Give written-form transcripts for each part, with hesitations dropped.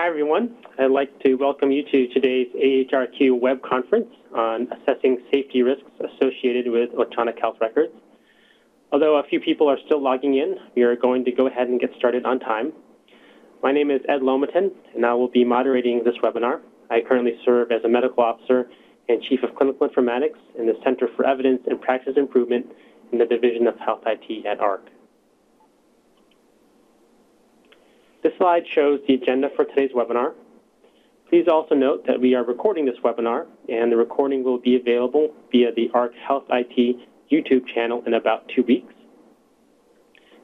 Hi, everyone. I'd like to welcome you to today's AHRQ web conference on assessing safety risks associated with electronic health records. Although a few people are still logging in, we are going to go ahead and get started on time. My name is Ed Lomaton, and I will be moderating this webinar. I currently serve as a medical officer and chief of clinical informatics in the Center for Evidence and Practice Improvement in the Division of Health IT at AHRQ. This slide shows the agenda for today's webinar. Please also note that we are recording this webinar, and the recording will be available via the AHRQ Health IT YouTube channel in about 2 weeks.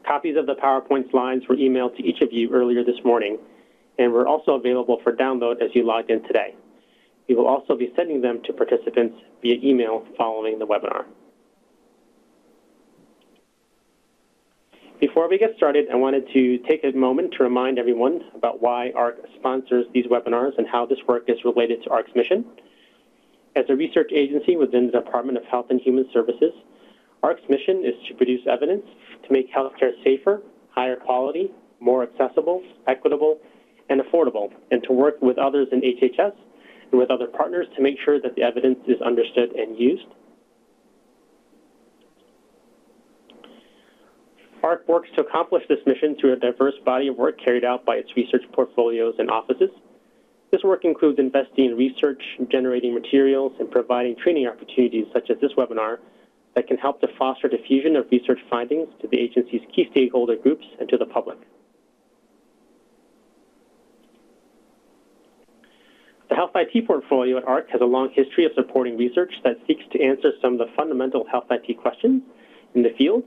Copies of the PowerPoint slides were emailed to each of you earlier this morning, and were also available for download as you logged in today. We will also be sending them to participants via email following the webinar. Before we get started, I wanted to take a moment to remind everyone about why AHRQ sponsors these webinars and how this work is related to AHRQ's mission. As a research agency within the Department of Health and Human Services, AHRQ's mission is to produce evidence to make healthcare safer, higher quality, more accessible, equitable, and affordable, and to work with others in HHS and with other partners to make sure that the evidence is understood and used. AHRQ works to accomplish this mission through a diverse body of work carried out by its research portfolios and offices. This work includes investing in research, generating materials, and providing training opportunities such as this webinar that can help to foster diffusion of research findings to the agency's key stakeholder groups and to the public. The Health IT portfolio at AHRQ has a long history of supporting research that seeks to answer some of the fundamental health IT questions in the field.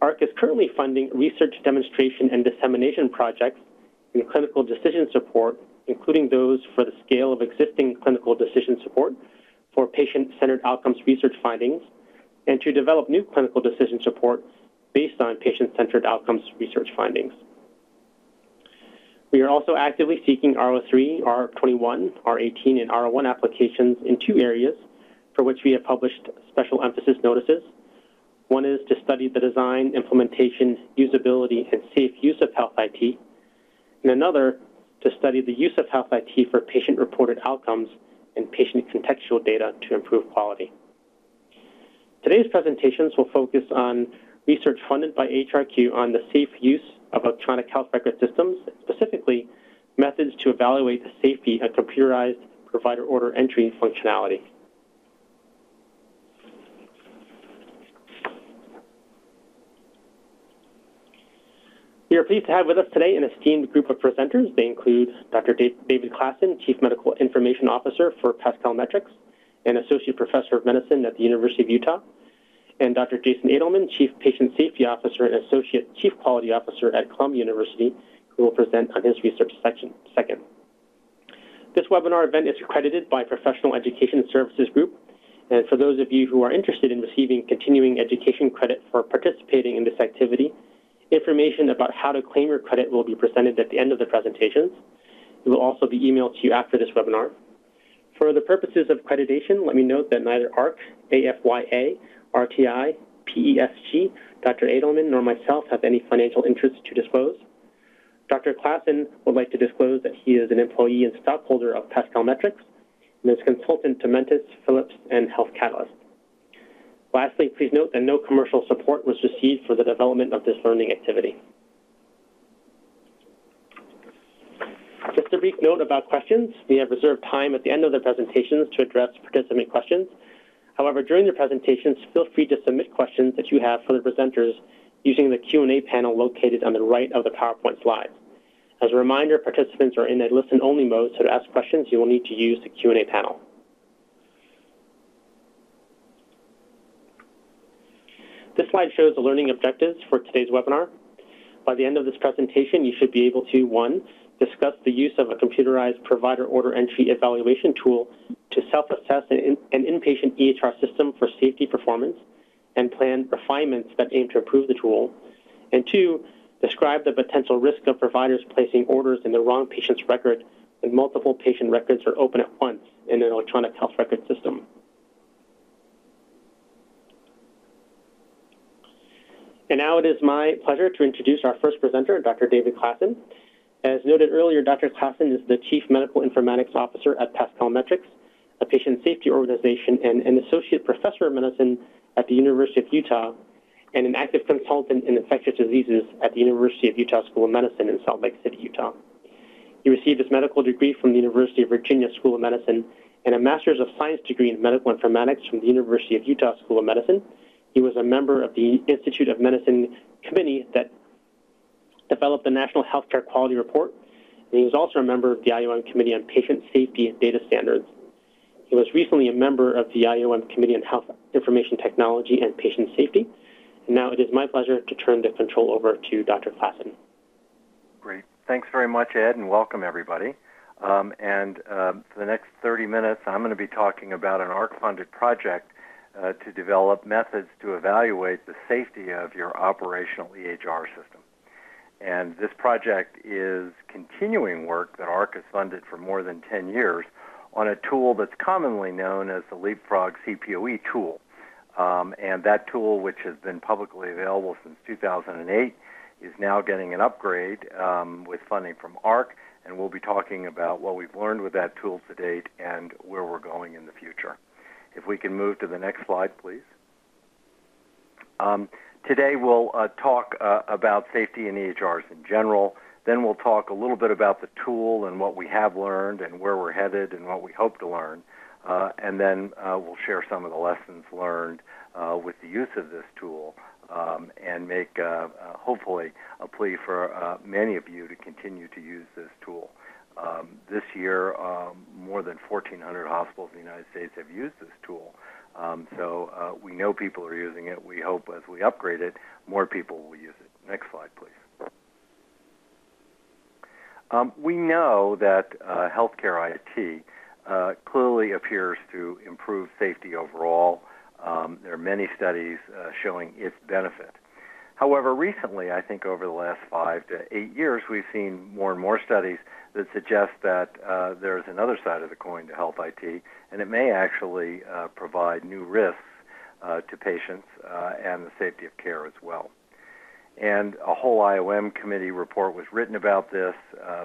AHRQ is currently funding research demonstration and dissemination projects in clinical decision support, including those for the scale of existing clinical decision support for patient-centered outcomes research findings, and to develop new clinical decision support based on patient-centered outcomes research findings. We are also actively seeking R03, R21, R18, and R01 applications in 2 areas for which we have published special emphasis notices. One is to study the design, implementation, usability, and safe use of health IT, and another to study the use of health IT for patient-reported outcomes and patient contextual data to improve quality. Today's presentations will focus on research funded by AHRQ on the safe use of electronic health record systems, specifically methods to evaluate the safety of computerized provider order entry functionality. We are pleased to have with us today an esteemed group of presenters. They include Dr. David Klassen, Chief Medical Information Officer for Pascal Metrics and Associate Professor of Medicine at the University of Utah, and Dr. Jason Edelman, Chief Patient Safety Officer and Associate Chief Quality Officer at Columbia University, who will present on his research section second. This webinar event is accredited by Professional Education Services Group, and for those of you who are interested in receiving continuing education credit for participating in this activity, information about how to claim your credit will be presented at the end of the presentations. It will also be emailed to you after this webinar. For the purposes of accreditation, let me note that neither AHRQ, AFYA, RTI, PESG, Dr. Edelman, nor myself have any financial interests to disclose. Dr. Klassen would like to disclose that he is an employee and stockholder of Pascal Metrics and is consultant to Mentis, Phillips, and Health Catalyst. Lastly, please note that no commercial support was received for the development of this learning activity. Just a brief note about questions. We have reserved time at the end of the presentations to address participant questions. However, during the presentations, feel free to submit questions that you have for the presenters using the Q&A panel located on the right of the PowerPoint slides. As a reminder, participants are in a listen-only mode, so to ask questions, you will need to use the Q&A panel. This slide shows the learning objectives for today's webinar. By the end of this presentation, you should be able to, 1, discuss the use of a computerized provider order entry evaluation tool to self-assess an inpatient EHR system for safety performance and plan refinements that aim to improve the tool. And 2, describe the potential risk of providers placing orders in the wrong patient's record when multiple patient records are open at once in an electronic health record system. And now it is my pleasure to introduce our first presenter, Dr. David Klassen. As noted earlier, Dr. Klassen is the Chief Medical Informatics Officer at Pascal Metrics, a patient safety organization, and an Associate Professor of Medicine at the University of Utah, and an active consultant in infectious diseases at the University of Utah School of Medicine in Salt Lake City, Utah. He received his medical degree from the University of Virginia School of Medicine and a Master's of Science degree in Medical Informatics from the University of Utah School of Medicine. He was a member of the Institute of Medicine Committee that developed the National Health Care Quality Report, and he was also a member of the IOM Committee on Patient Safety and Data Standards. He was recently a member of the IOM Committee on Health Information Technology and Patient Safety. And now it is my pleasure to turn the control over to Dr. Klassen. Great. Thanks very much, Ed, and welcome, everybody. For the next 30 minutes, I'm going to be talking about an AHRQ-funded project to develop methods to evaluate the safety of your operational EHR system. And this project is continuing work that AHRQ has funded for more than 10 years on a tool that's commonly known as the Leapfrog CPOE tool. And that tool, which has been publicly available since 2008, is now getting an upgrade with funding from AHRQ, and we'll be talking about what we've learned with that tool to date and where we're going in the future. If we can move to the next slide, please. Today we'll talk about safety in EHRs in general. Then we'll talk a little bit about the tool and what we have learned and where we're headed and what we hope to learn. And then we'll share some of the lessons learned with the use of this tool and make, hopefully, a plea for many of you to continue to use this tool. This year, more than 1,400 hospitals in the United States have used this tool. So we know people are using it. We hope as we upgrade it, more people will use it. Next slide, please. We know that healthcare IT clearly appears to improve safety overall. There are many studies showing its benefit. However, recently, I think over the last 5 to 8 years, we've seen more and more studies that suggest that there's another side of the coin to health IT, and it may actually provide new risks to patients and the safety of care as well. And a whole IOM committee report was written about this,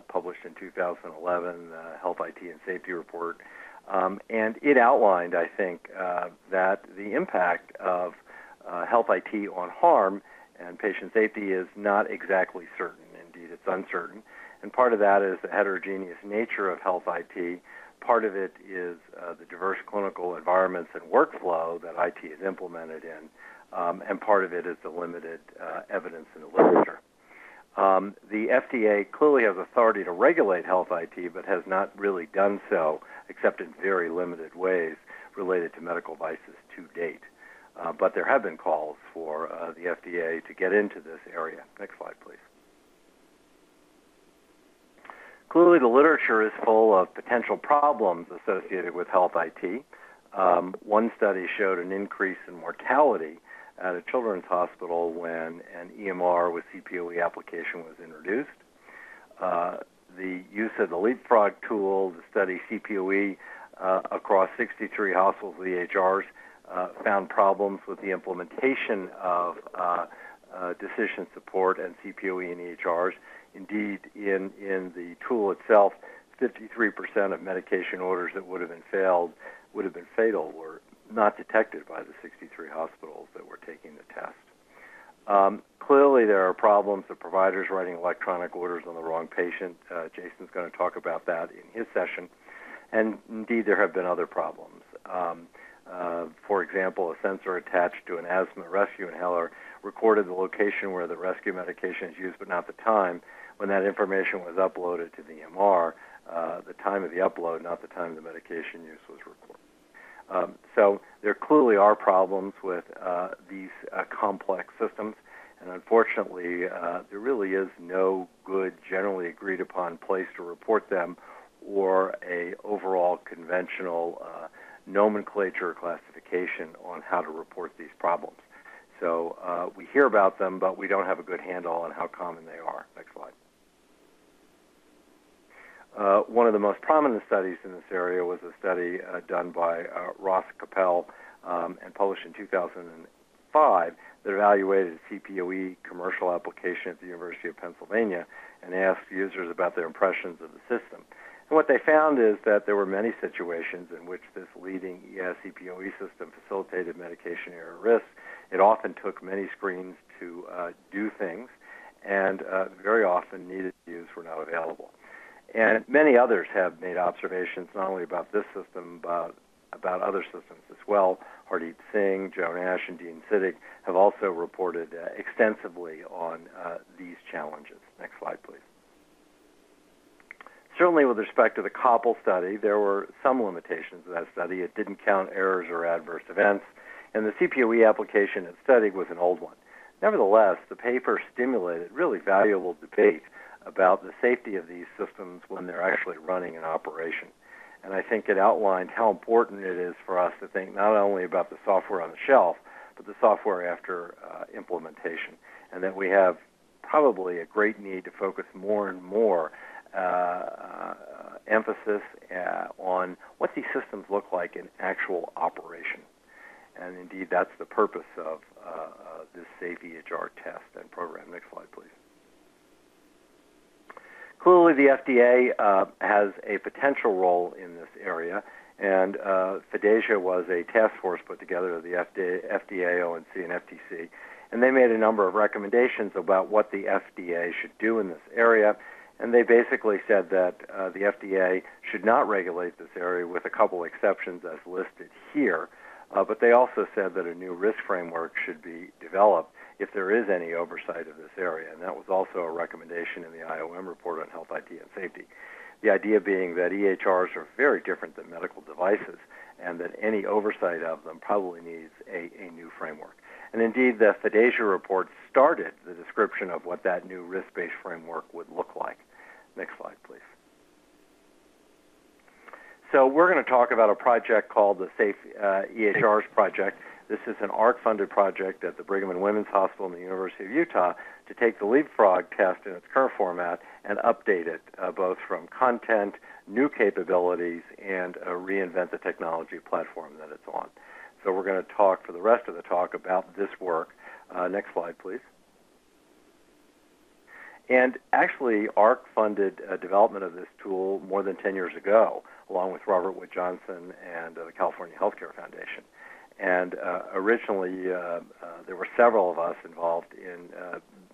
published in 2011, the Health IT and Safety Report. And it outlined, I think, that the impact of health IT on harm and patient safety is not exactly certain. Indeed, it's uncertain. And part of that is the heterogeneous nature of health IT. Part of it is the diverse clinical environments and workflow that IT is implemented in. And part of it is the limited evidence in the literature. The FDA clearly has authority to regulate health IT, but has not really done so, except in very limited ways related to medical devices to date. But there have been calls for the FDA to get into this area. Next slide, please. Clearly, the literature is full of potential problems associated with health IT. One study showed an increase in mortality at a children's hospital when an EMR with CPOE application was introduced. The use of the Leapfrog tool to study CPOE across 63 hospitals with EHRs found problems with the implementation of decision support and CPOE in EHRs. Indeed, in the tool itself, 53% of medication orders that would have been fatal were not detected by the 63 hospitals that were taking the test. Clearly, there are problems of providers writing electronic orders on the wrong patient. Jason's going to talk about that in his session. And indeed, there have been other problems. For example, a sensor attached to an asthma rescue inhaler recorded the location where the rescue medication is used, but not the time. When that information was uploaded to the EMR, the time of the upload, not the time the medication use was recorded. So there clearly are problems with these complex systems, and unfortunately, there really is no good, generally agreed upon place to report them or a overall conventional nomenclature or classification on how to report these problems. So we hear about them, but we don't have a good handle on how common they are. Next slide. One of the most prominent studies in this area was a study done by Ross Koppel and published in 2015 2005 that evaluated a CPOE commercial application at the University of Pennsylvania and asked users about their impressions of the system. And what they found is that there were many situations in which this leading CPOE system facilitated medication error risk. It often took many screens to do things, and very often needed views were not available. And many others have made observations not only about this system, but about other systems as well. Hardeep Singh, Joan Ash, and Dean Siddig have also reported extensively on these challenges. Next slide, please. Certainly with respect to the Koppel study, there were some limitations of that study. It didn't count errors or adverse events, and the CPOE application at Siddig was an old one. Nevertheless, the paper stimulated really valuable debate about the safety of these systems when they're actually running an operation. And I think it outlined how important it is for us to think not only about the software on the shelf, but the software after implementation, and that we have probably a great need to focus more and more emphasis on what these systems look like in actual operation. And indeed, that's the purpose of this Safe EHR test and program. Next slide, please. Clearly, the FDA has a potential role in this area, and FDASIA was a task force put together of the FDA, ONC, and FTC, and they made a number of recommendations about what the FDA should do in this area, and they basically said that the FDA should not regulate this area with a couple exceptions as listed here, but they also said that a new risk framework should be developed if there is any oversight of this area, and that was also a recommendation in the IOM report on health IT and safety. The idea being that EHRs are very different than medical devices and that any oversight of them probably needs a new framework. And indeed, the FDASIA report started the description of what that new risk-based framework would look like. Next slide, please. So we're going to talk about a project called the Safe EHRs Project. This is an ARC-funded project at the Brigham and Women's Hospital in the University of Utah to take the Leapfrog test in its current format and update it, both from content, new capabilities, and reinvent the technology platform that it's on. So we're going to talk for the rest of the talk about this work. Next slide, please. And actually, ARC funded development of this tool more than 10 years ago, along with Robert Wood Johnson and the California Healthcare Foundation. And originally, there were several of us involved in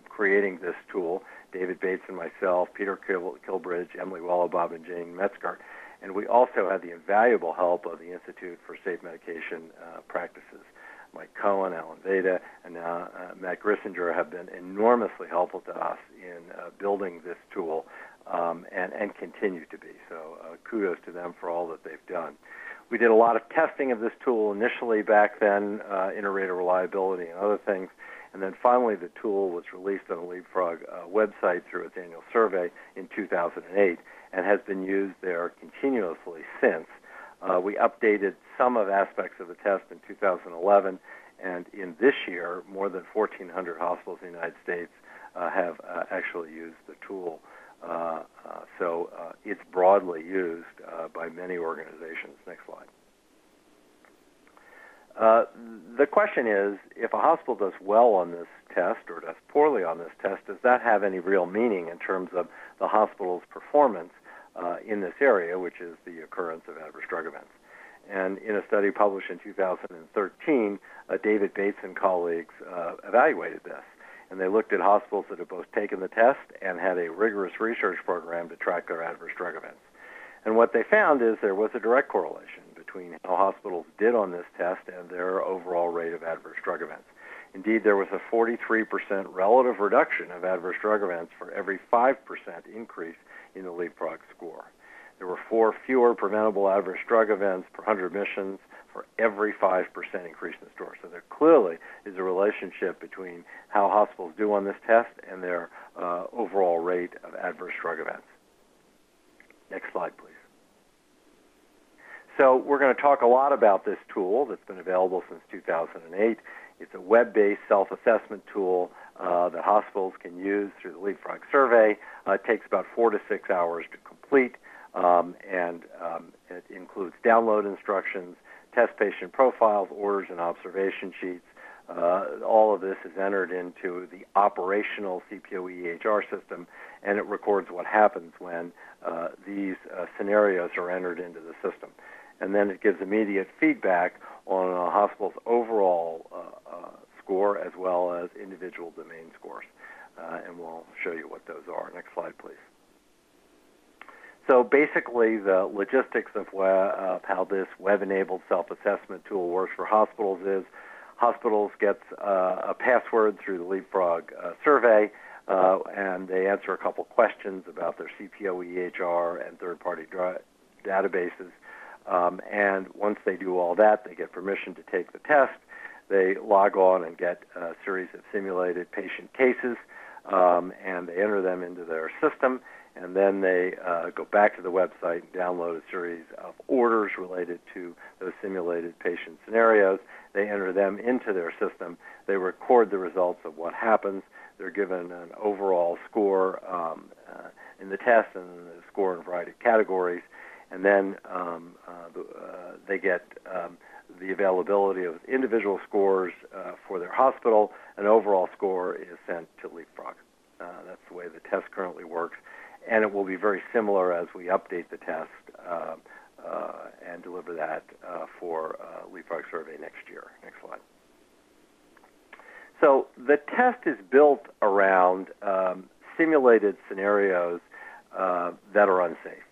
creating this tool, David Bates and myself, Peter Kilbridge, Emily Wellabob, and Jane Metzger. And we also had the invaluable help of the Institute for Safe Medication Practices. Mike Cohen, Alan Veda, and now Matt Grissinger have been enormously helpful to us in building this tool and continue to be. So kudos to them for all that they've done. We did a lot of testing of this tool initially back then, inter-rater reliability and other things. And then finally, the tool was released on the Leapfrog website through its annual survey in 2008 and has been used there continuously since. We updated some of aspects of the test in 2011, and in this year, more than 1,400 hospitals in the United States have actually used the tool. So it's broadly used by many organizations. Next slide. The question is, if a hospital does well on this test or does poorly on this test, does that have any real meaning in terms of the hospital's performance in this area, which is the occurrence of adverse drug events? And in a study published in 2013, David Bates and colleagues evaluated this, and they looked at hospitals that had both taken the test and had a rigorous research program to track their adverse drug events. And what they found is there was a direct correlation between how hospitals did on this test and their overall rate of adverse drug events. Indeed, there was a 43% relative reduction of adverse drug events for every 5% increase in the Leapfrog score. There were 4 fewer preventable adverse drug events per 100 admissions for every 5% increase in the score. So there clearly is a relationship between how hospitals do on this test and their overall rate of adverse drug events. Next slide, please. So we're going to talk a lot about this tool that's been available since 2008. It's a web-based self-assessment tool that hospitals can use through the Leapfrog survey. It takes about 4 to 6 hours to complete, and it includes download instructions, test patient profiles, orders and observation sheets, all of this is entered into the operational CPOE EHR system, and it records what happens when these scenarios are entered into the system. And then it gives immediate feedback on a hospital's overall score as well as individual domain scores. And we'll show you what those are. Next slide, please. So basically, the logistics of how this web-enabled self-assessment tool works for hospitals is hospitals get a password through the Leapfrog survey, and they answer a couple questions about their CPOE EHR and third-party databases. And once they do all that, they get permission to take the test. They log on and get a series of simulated patient cases, and they enter them into their system. And then they go back to the website and download a series of orders related to those simulated patient scenarios. They enter them into their system. They record the results of what happens. They're given an overall score in the test and the score in a variety of categories. And then they get the availability of individual scores for their hospital. An overall score is sent to Leapfrog. That's the way the test currently works. And it will be very similar as we update the test and deliver that for Leapfrog survey next year. Next slide. So the test is built around simulated scenarios that are unsafe.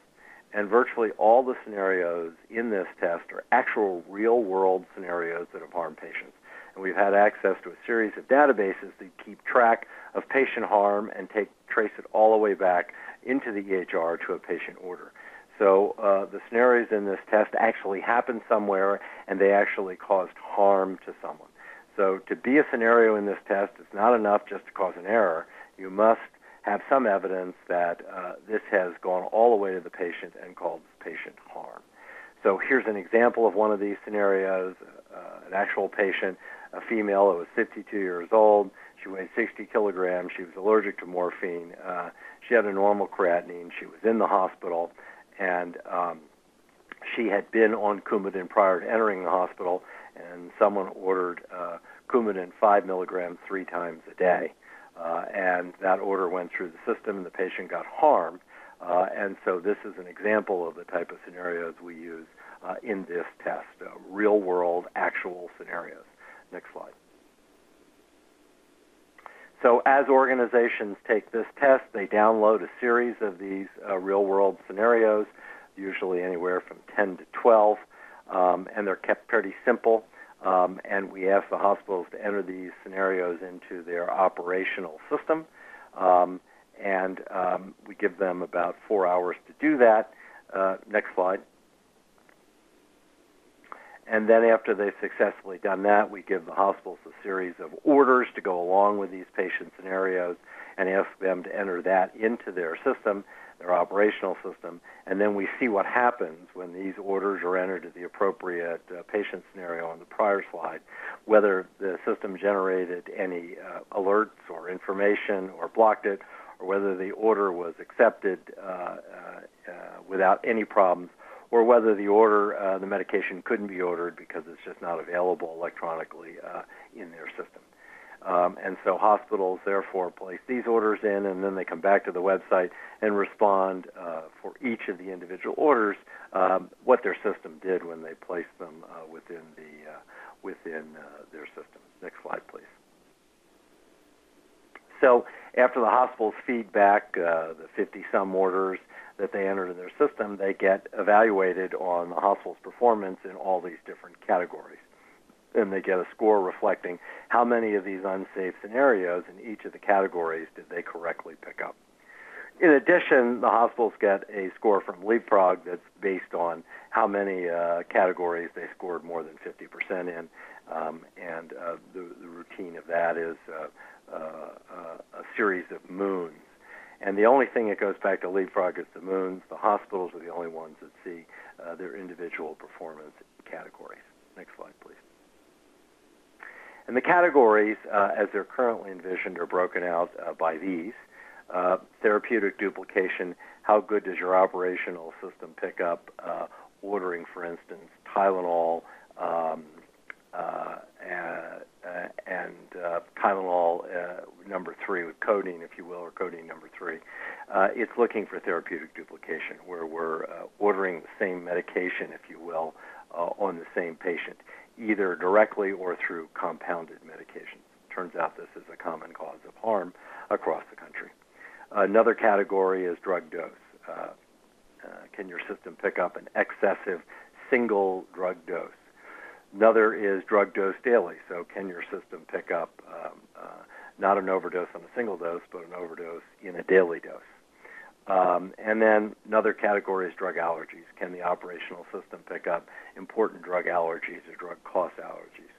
And virtually all the scenarios in this test are actual real-world scenarios that have harmed patients. And we've had access to a series of databases that keep track of patient harm and trace it all the way back into the EHR to a patient order. So the scenarios in this test actually happened somewhere, and they actually caused harm to someone. So to be a scenario in this test, it's not enough just to cause an error. You must have some evidence that this has gone all the way to the patient and caused patient harm. So here's an example of one of these scenarios, an actual patient, a female who was 52 years old. She weighed 60 kilograms. She was allergic to morphine. She had a normal creatinine. She was in the hospital, and she had been on Coumadin prior to entering the hospital, and someone ordered Coumadin 5 milligrams 3 times a day. And that order went through the system, and the patient got harmed. And so this is an example of the type of scenarios we use in this test, real-world, actual scenarios. Next slide. So as organizations take this test, they download a series of these real-world scenarios, usually anywhere from 10 to 12, and they're kept pretty simple. And we ask the hospitals to enter these scenarios into their operational system. And we give them about 4 hours to do that. Next slide. And then after they've successfully done that, we give the hospitals a series of orders to go along with these patient scenarios and ask them to enter that into their system, their operational system, and then we see what happens when these orders are entered to the appropriate patient scenario on the prior slide, whether the system generated any alerts or information or blocked it, or whether the order was accepted without any problems, or whether the order, the medication couldn't be ordered because it's just not available electronically in their system. And so hospitals, therefore, place these orders in, and then they come back to the website and respond for each of the individual orders what their system did when they placed them within their system. Next slide, please. So after the hospitals feed back the 50-some orders that they entered in their system, they get evaluated on the hospital's performance in all these different categories. And they get a score reflecting how many of these unsafe scenarios in each of the categories did they correctly pick up. In addition, the hospitals get a score from Leapfrog that's based on how many categories they scored more than 50% in, and the routine of that is a series of moons. And the only thing that goes back to Leapfrog is the moons. The hospitals are the only ones that see their individual performance categories. Next slide, please. And the categories, as they're currently envisioned, are broken out by these. Therapeutic duplication, how good does your operational system pick up ordering, for instance, Tylenol and Tylenol number 3 with codeine, if you will, or codeine number 3, it's looking for therapeutic duplication, where we're ordering the same medication, if you will, on the same patient, either directly or through compounded medications. Turns out this is a common cause of harm across the country. Another category is drug dose. Can your system pick up an excessive single drug dose? Another is drug dose daily. So can your system pick up not an overdose on a single dose, but an overdose in a daily dose? And then another category is drug allergies. Can the operational system pick up important drug allergies or drug cost allergies?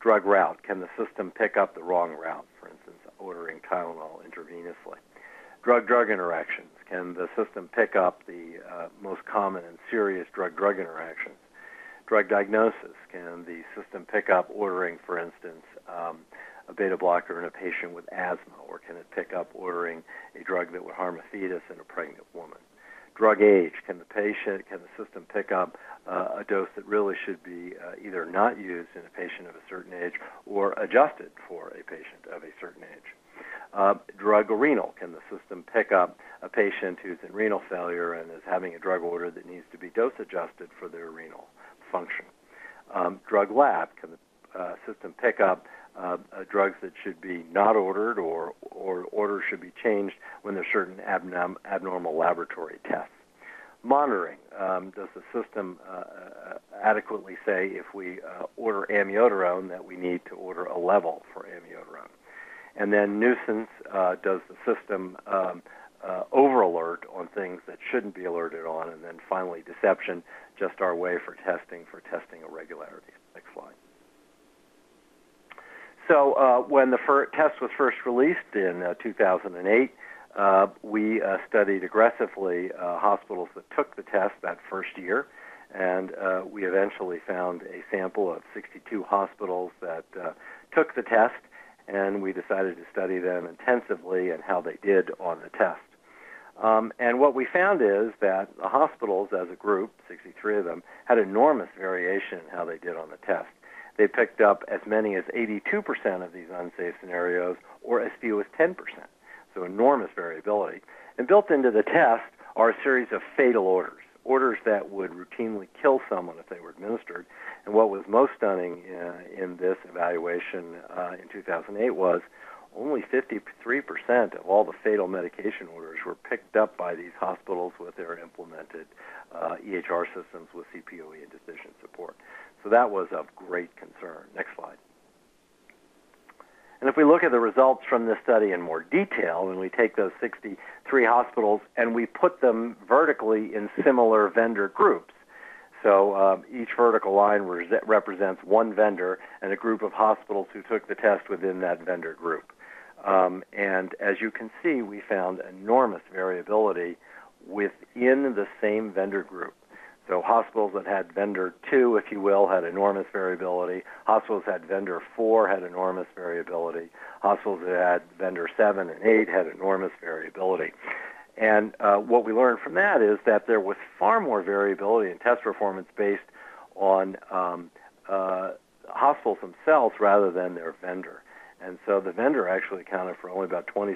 Drug route. Can the system pick up the wrong route, for instance, ordering Tylenol intravenously? Drug-drug interactions. Can the system pick up the most common and serious drug-drug interactions? Drug diagnosis. Can the system pick up ordering, for instance, a beta blocker in a patient with asthma, or can it pick up ordering a drug that would harm a fetus in a pregnant woman? Drug age. Can the system pick up a dose that really should be either not used in a patient of a certain age or adjusted for a patient of a certain age? Drug renal. Can the system pick up a patient who's in renal failure and is having a drug order that needs to be dose adjusted for their renal function? Drug lab. Can the system pick up drugs that should be not ordered or order should be changed when there's certain abnormal laboratory tests? Monitoring. Does the system adequately say if we order amiodarone that we need to order a level for amiodarone? And then nuisance. Does the system over-alert on things that shouldn't be alerted on? And then finally, deception, just our way for testing irregularities. Next slide. So when the test was first released in 2008, we studied aggressively hospitals that took the test that first year. And we eventually found a sample of 62 hospitals that took the test. And we decided to study them intensively and how they did on the test. And what we found is that the hospitals as a group, 63 of them, had enormous variation in how they did on the test. They picked up as many as 82% of these unsafe scenarios or as few as 10%, so enormous variability. And built into the test are a series of fatal orders, orders that would routinely kill someone if they were administered. And what was most stunning in this evaluation in 2008 was only 53% of all the fatal medication orders were picked up by these hospitals with their implemented EHR systems with CPOE and decision support. So that was of great concern. Next slide. And if we look at the results from this study in more detail, and we take those 63 hospitals and we put them vertically in similar vendor groups. So each vertical line represents one vendor and a group of hospitals who took the test within that vendor group. And as you can see, we found enormous variability within the same vendor group. So hospitals that had vendor 2, if you will, had enormous variability. Hospitals that had vendor 4 had enormous variability. Hospitals that had vendor 7 and 8 had enormous variability. And what we learned from that is that there was far more variability in test performance based on hospitals themselves rather than their vendor. And so the vendor actually accounted for only about 27%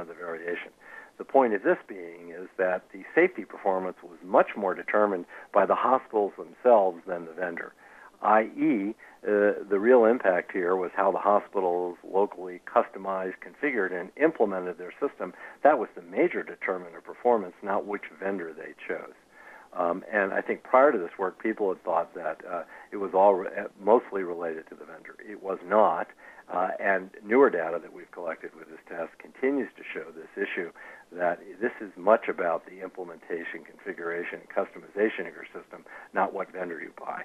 of the variation. The point of this being is that the safety performance was much more determined by the hospitals themselves than the vendor, i.e., the real impact here was how the hospitals locally customized, configured, and implemented their system. That was the major determinant of performance, not which vendor they chose. And I think prior to this work, people had thought that it was all mostly related to the vendor. It was not. And newer data that we've collected with this test continues to show this issue, that this is much about the implementation, configuration, and customization of your system, not what vendor you buy.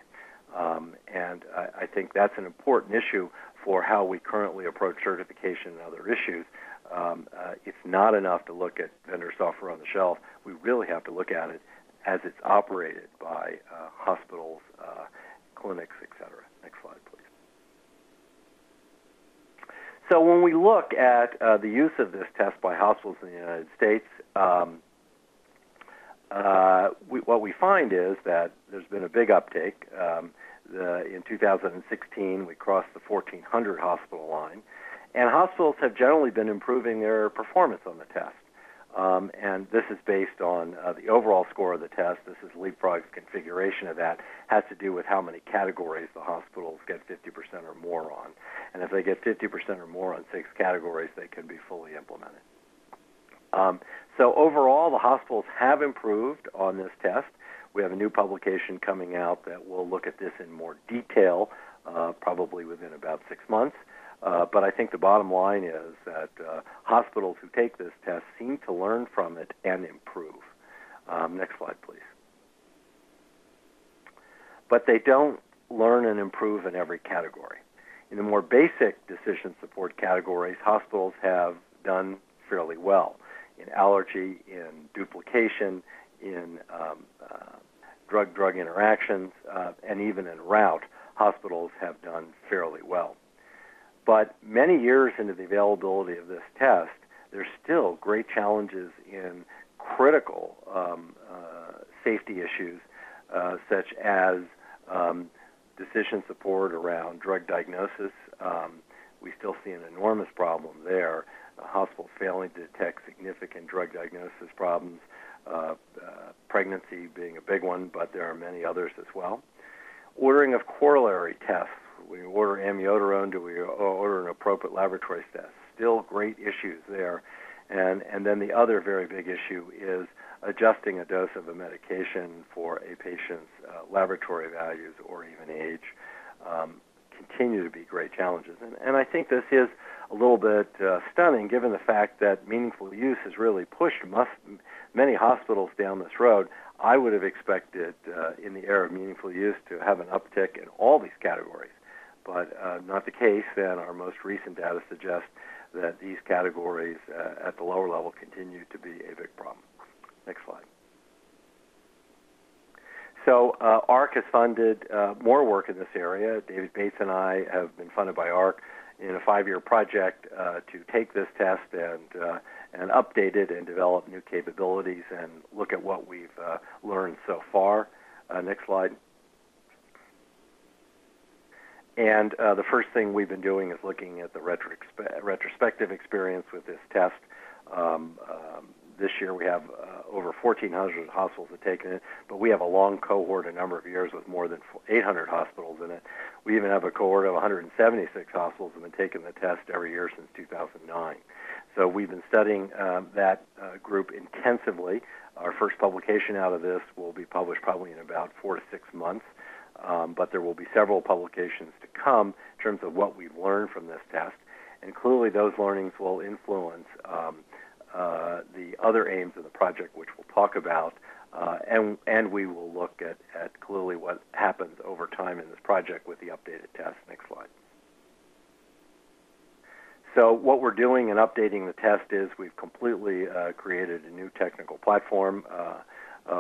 And I think that's an important issue for how we currently approach certification and other issues. It's not enough to look at vendor software on the shelf. We really have to look at it as it's operated by hospitals, clinics, et cetera. Next slide, please. So when we look at the use of this test by hospitals in the United States, what we find is that there's been a big uptake. in 2016, we crossed the 1,400 hospital line. And hospitals have generally been improving their performance on the test. And this is based on the overall score of the test. This is Leapfrog's configuration of that. Has to do with how many categories the hospitals get 50% or more on. And if they get 50% or more on 6 categories, they can be fully implemented. So overall, the hospitals have improved on this test. We have a new publication coming out that will look at this in more detail, probably within about 6 months. But I think the bottom line is that hospitals who take this test seem to learn from it and improve. Next slide, please. But they don't learn and improve in every category. In the more basic decision support categories, hospitals have done fairly well. In allergy, in duplication, in drug-drug interactions, and even in route, hospitals have done fairly well. But many years into the availability of this test, there's still great challenges in critical safety issues such as decision support around drug diagnosis. We still see an enormous problem there. Hospitals failing to detect significant drug diagnosis problems, pregnancy being a big one, but there are many others as well. Ordering of corollary tests. We order amiodarone, do we order an appropriate laboratory test? Still great issues there. And then the other very big issue is adjusting a dose of a medication for a patient's laboratory values or even age continue to be great challenges. And I think this is a little bit stunning given the fact that meaningful use has really pushed many hospitals down this road. I would have expected in the era of meaningful use to have an uptick in all these categories. But not the case, and our most recent data suggests that these categories at the lower level continue to be a big problem. Next slide. So AHRQ has funded more work in this area. David Bates and I have been funded by AHRQ in a 5-year project to take this test and update it and develop new capabilities and look at what we've learned so far. Next slide. And the first thing we've been doing is looking at the retrospective experience with this test. This year we have over 1,400 hospitals have taken it, but we have a long cohort, a number of years with more than 800 hospitals in it. We even have a cohort of 176 hospitals that have been taking the test every year since 2009. So we've been studying that group intensively. Our first publication out of this will be published probably in about 4 to 6 months. But there will be several publications to come in terms of what we've learned from this test. And clearly those learnings will influence the other aims of the project, which we'll talk about, and we will look at clearly what happens over time in this project with the updated test. Next slide. So what we're doing in updating the test is we've completely created a new technical platform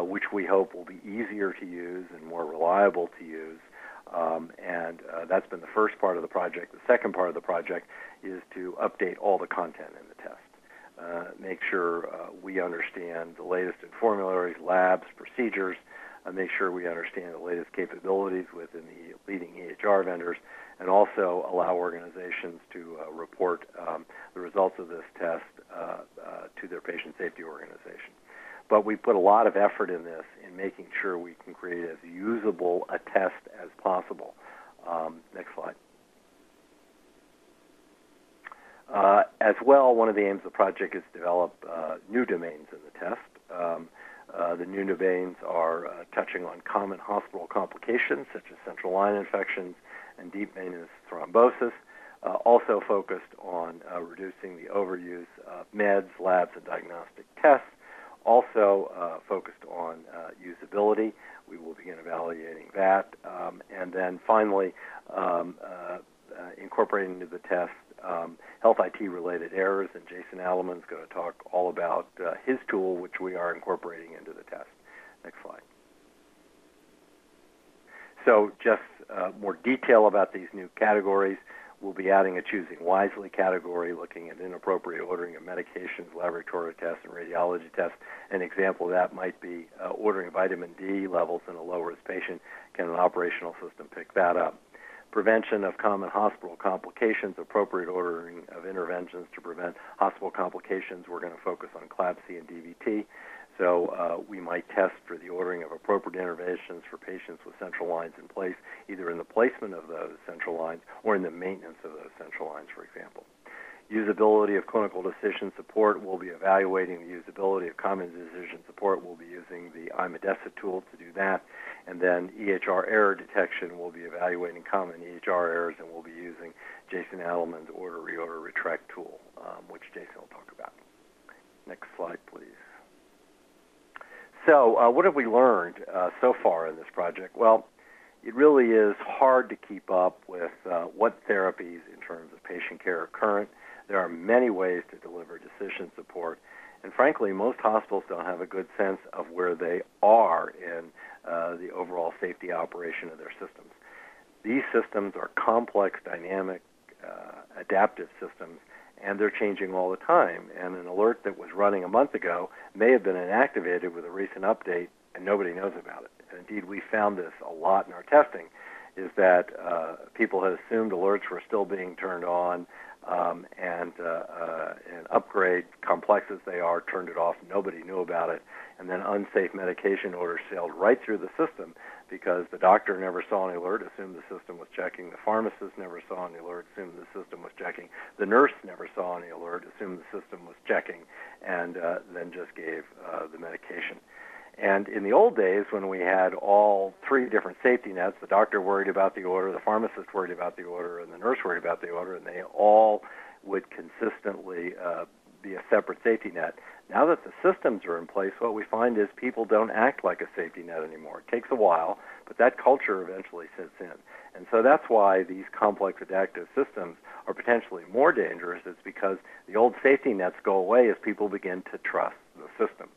which we hope will be easier to use and more reliable to use. And that's been the first part of the project. The second part of the project is to update all the content in the test, make sure we understand the latest in formularies, labs, procedures, make sure we understand the latest capabilities within the leading EHR vendors, and also allow organizations to report the results of this test to their patient safety organization. But we put a lot of effort in this in making sure we can create as usable a test as possible. Next slide. As well, one of the aims of the project is to develop new domains in the test. The new domains are touching on common hospital complications such as central line infections and deep venous thrombosis, also focused on reducing the overuse of meds, labs, and diagnostic tests. Also focused on usability. We will begin evaluating that. And then finally, incorporating into the test health IT-related errors, and Jason Alleman's going to talk all about his tool, which we are incorporating into the test. Next slide. So just more detail about these new categories. We'll be adding a choosing wisely category, looking at inappropriate ordering of medications, laboratory tests, and radiology tests. An example of that might be ordering vitamin D levels in a low-risk patient. Can an operational system pick that up? Prevention of common hospital complications, appropriate ordering of interventions to prevent hospital complications. We're going to focus on CLABSI and DVT. So we might test for the ordering of appropriate interventions for patients with central lines in place, either in the placement of those central lines or in the maintenance of those central lines, for example. Usability of clinical decision support. We'll be evaluating the usability of common decision support. We'll be using the IMEDESA tool to do that. And then EHR error detection. We'll be evaluating common EHR errors, and we'll be using Jason Adelman's order, reorder, retract tool, which Jason will talk about. Next slide, please. So what have we learned so far in this project? Well, it really is hard to keep up with what therapies in terms of patient care are current. There are many ways to deliver decision support. And frankly, most hospitals don't have a good sense of where they are in the overall safety operation of their systems. These systems are complex, dynamic, adaptive systems, and they're changing all the time. And an alert that was running a month ago may have been inactivated with a recent update, and nobody knows about it. And indeed, we found this a lot in our testing, is that people had assumed alerts were still being turned on, and upgrade, complex as they are, turned it off. Nobody knew about it. And then unsafe medication orders sailed right through the system because the doctor never saw an alert, assumed the system was checking. The pharmacist never saw an alert, assumed the system was checking. The nurse never saw any alert, assumed the system was checking, and then just gave the medication. And in the old days, when we had all three different safety nets, the doctor worried about the order, the pharmacist worried about the order, and the nurse worried about the order, and they all would consistently be a separate safety net. Now that the systems are in place, what we find is people don't act like a safety net anymore. It takes a while, but that culture eventually sits in. And so that's why these complex adaptive systems are potentially more dangerous. It's because the old safety nets go away as people begin to trust the system.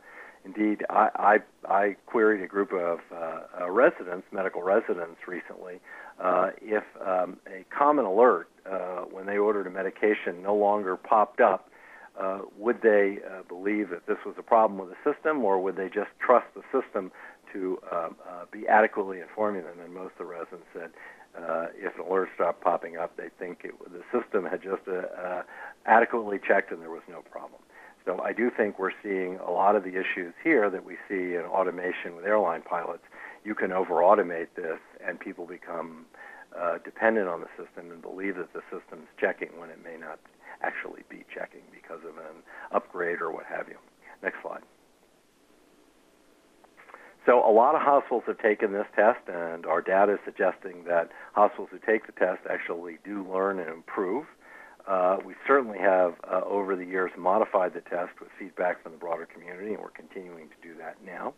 Indeed, I queried a group of residents, medical residents, recently if a common alert when they ordered a medication no longer popped up, would they believe that this was a problem with the system, or would they just trust the system to be adequately informing them? And most of the residents said if an alert stopped popping up, they think the system had just adequately checked and there was no problem. So I do think we're seeing a lot of the issues here that we see in automation with airline pilots. You can over-automate this, and people become dependent on the system and believe that the system's checking when it may not actually be checking because of an upgrade or what have you. Next slide. So a lot of hospitals have taken this test, and our data is suggesting that hospitals who take the test actually do learn and improve. We certainly have, over the years, modified the test with feedback from the broader community, and we're continuing to do that now.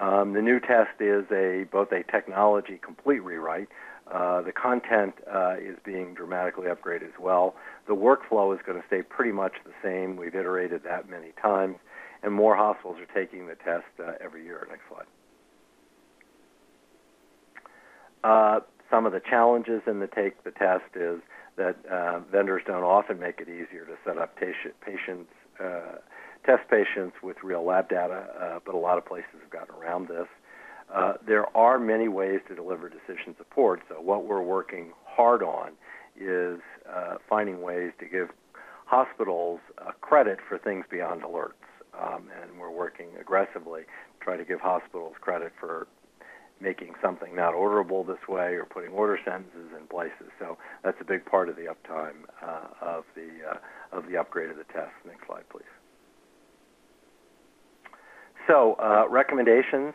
The new test is both a technology complete rewrite. The content is being dramatically upgraded as well. The workflow is going to stay pretty much the same. We've iterated that many times, and more hospitals are taking the test every year. Next slide. Some of the challenges in the take the test is that vendors don't often make it easier to set up test patients with real lab data, but a lot of places have gotten around this. There are many ways to deliver decision support, so what we're working hard on is finding ways to give hospitals credit for things beyond alerts, and we're working aggressively to try to give hospitals credit for making something not orderable this way or putting order sentences in places. So that's a big part of the uptime of the upgrade of the test. Next slide, please. So recommendations,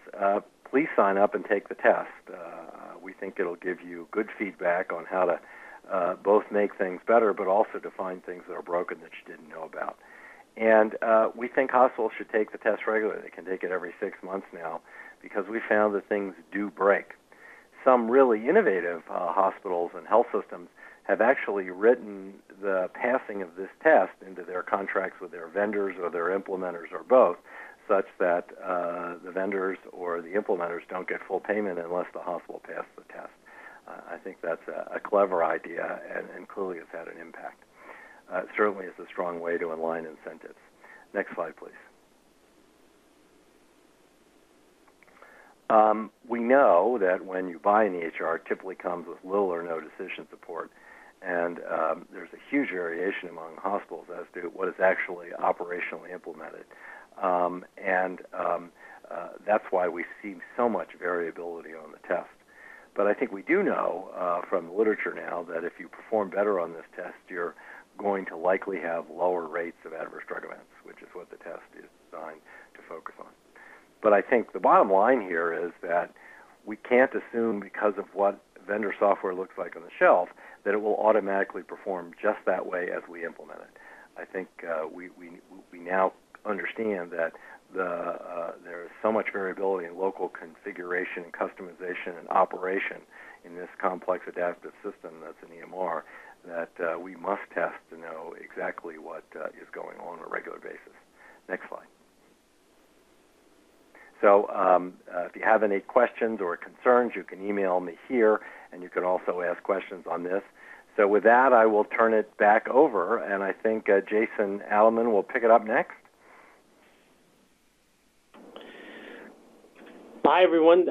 please sign up and take the test. We think it'll give you good feedback on how to both make things better but also to find things that are broken that you didn't know about. And we think hospitals should take the test regularly. They can take it every 6 months now, because we found that things do break. Some really innovative hospitals and health systems have actually written the passing of this test into their contracts with their vendors or their implementers or both, such that the vendors or the implementers don't get full payment unless the hospital passed the test. I think that's a clever idea, and clearly it's had an impact. Certainly it's a strong way to align incentives. Next slide, please. We know that when you buy an EHR, it typically comes with little or no decision support, and there's a huge variation among hospitals as to what is actually operationally implemented. That's why we see so much variability on the test. But I think we do know from the literature now that if you perform better on this test, you're going to likely have lower rates of adverse drug events, which is what the test is designed to focus on. But I think the bottom line here is that we can't assume, because of what vendor software looks like on the shelf, that it will automatically perform just that way as we implement it. I think we now understand that there is so much variability in local configuration and customization and operation in this complex adaptive system that's an EMR that we must test to know exactly what is going on a regular basis. Next slide. So if you have any questions or concerns, you can email me here, and you can also ask questions on this. So with that, I will turn it back over, and I think Jason Alleman will pick it up next. Hi, everyone.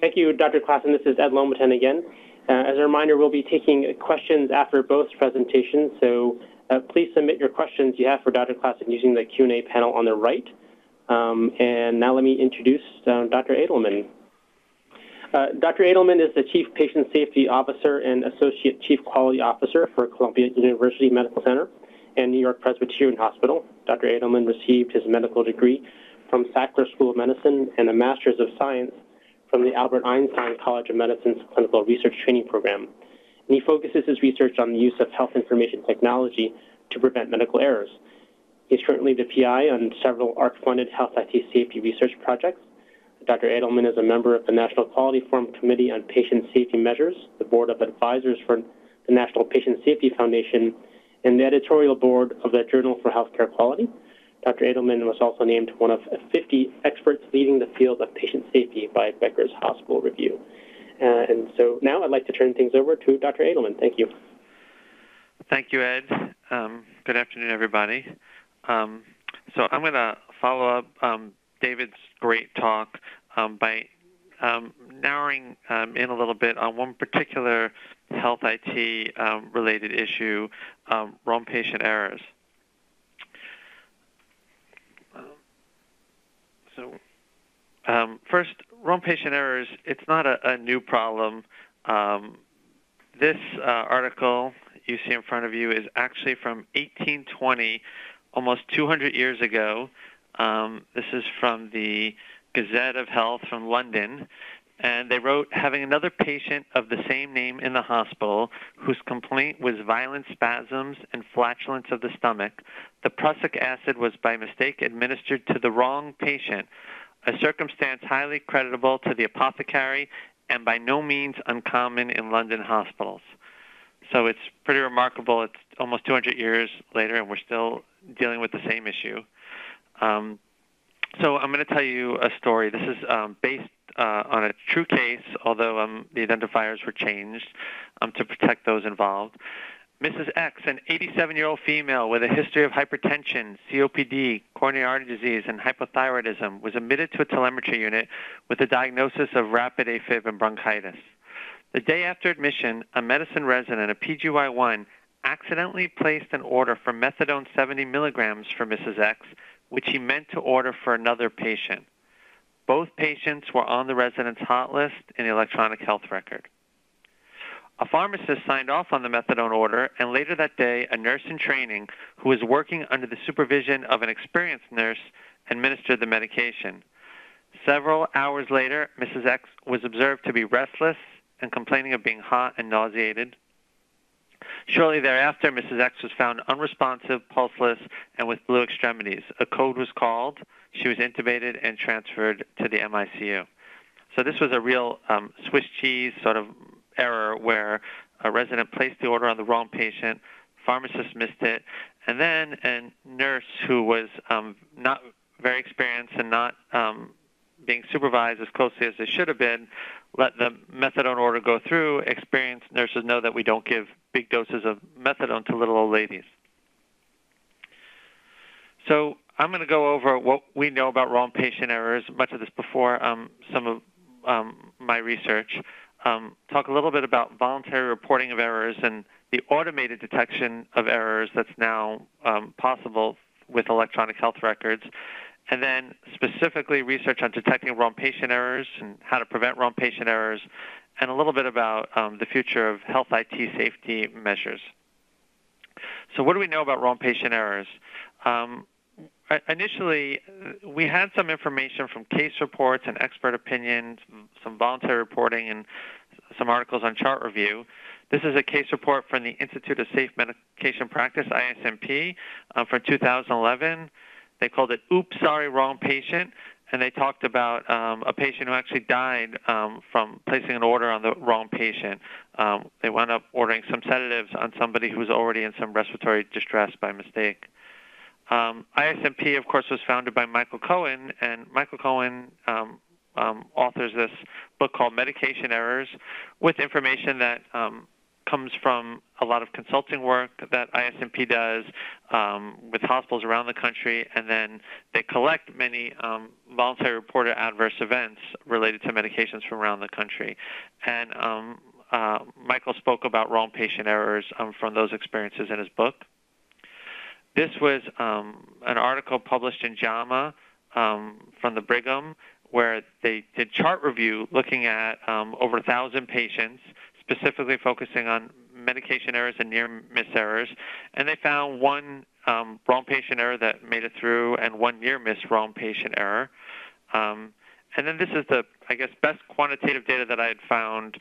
Thank you, Dr. Klassen. This is Ed Lomaten again. As a reminder, we'll be taking questions after both presentations, so please submit your questions you have for Dr. Klassen using the Q&A panel on the right. And now let me introduce Dr. Adelman. Dr. Adelman is the Chief Patient Safety Officer and Associate Chief Quality Officer for Columbia University Medical Center and New York Presbyterian Hospital. Dr. Adelman received his medical degree from Sackler School of Medicine and a Master's of Science from the Albert Einstein College of Medicine's Clinical Research Training Program. And he focuses his research on the use of health information technology to prevent medical errors. He's currently the PI on several ARC-funded health IT safety research projects. Dr. Adelman is a member of the National Quality Forum Committee on Patient Safety Measures, the Board of Advisors for the National Patient Safety Foundation, and the editorial board of the Journal for Healthcare Quality. Dr. Adelman was also named one of 50 experts leading the field of patient safety by Becker's Hospital Review. And so now I'd like to turn things over to Dr. Adelman. Thank you. Thank you, Ed. Good afternoon, everybody. So I'm going to follow up David's great talk by narrowing in a little bit on one particular health IT related issue, wrong patient errors. So first, wrong patient errors, it's not a new problem. This article you see in front of you is actually from 1820, almost 200 years ago. This is from the Gazette of Health from London, and they wrote, having another patient of the same name in the hospital whose complaint was violent spasms and flatulence of the stomach, the prussic acid was by mistake administered to the wrong patient, a circumstance highly creditable to the apothecary and by no means uncommon in London hospitals. So it's pretty remarkable. It's almost 200 years later, and we're still dealing with the same issue. So I'm going to tell you a story. This is based on a true case, although the identifiers were changed to protect those involved. Mrs. X, an 87-year-old female with a history of hypertension, COPD, coronary artery disease, and hypothyroidism, was admitted to a telemetry unit with a diagnosis of rapid AFib and bronchitis. The day after admission, a medicine resident, a PGY1, accidentally placed an order for methadone 70 milligrams for Mrs. X, which he meant to order for another patient. Both patients were on the resident's hot list in the electronic health record. A pharmacist signed off on the methadone order, and later that day, a nurse in training who was working under the supervision of an experienced nurse administered the medication. Several hours later, Mrs. X was observed to be restless and complaining of being hot and nauseated. Shortly thereafter, Mrs. X was found unresponsive, pulseless, and with blue extremities. A code was called. She was intubated and transferred to the MICU. So this was a real Swiss cheese sort of error where a resident placed the order on the wrong patient, pharmacist missed it, and then a nurse who was not very experienced and not being supervised as closely as they should have been let the methadone order go through. Experienced nurses know that we don't give big doses of methadone to little old ladies. So I'm going to go over what we know about wrong patient errors, much of this before some of my research, talk a little bit about voluntary reporting of errors and the automated detection of errors that's now possible with electronic health records, and then specifically research on detecting wrong patient errors and how to prevent wrong patient errors, and a little bit about the future of health IT safety measures. So what do we know about wrong patient errors? Initially, we had some information from case reports and expert opinions, some voluntary reporting, and some articles on chart review. This is a case report from the Institute of Safe Medication Practice, ISMP, for 2011. They called it Oops, Sorry, Wrong Patient, and they talked about a patient who actually died from placing an order on the wrong patient. They wound up ordering some sedatives on somebody who was already in some respiratory distress by mistake. ISMP, of course, was founded by Michael Cohen, and Michael Cohen authors this book called Medication Errors with information that comes from a lot of consulting work that ISMP does with hospitals around the country, and then they collect many voluntary reported adverse events related to medications from around the country. And Michael spoke about wrong patient errors from those experiences in his book. This was an article published in JAMA from the Brigham, where they did chart review looking at over 1,000 patients, specifically focusing on medication errors and near-miss errors, and they found one wrong patient error that made it through and one near-miss wrong patient error. And then this is the, I guess, best quantitative data that I had found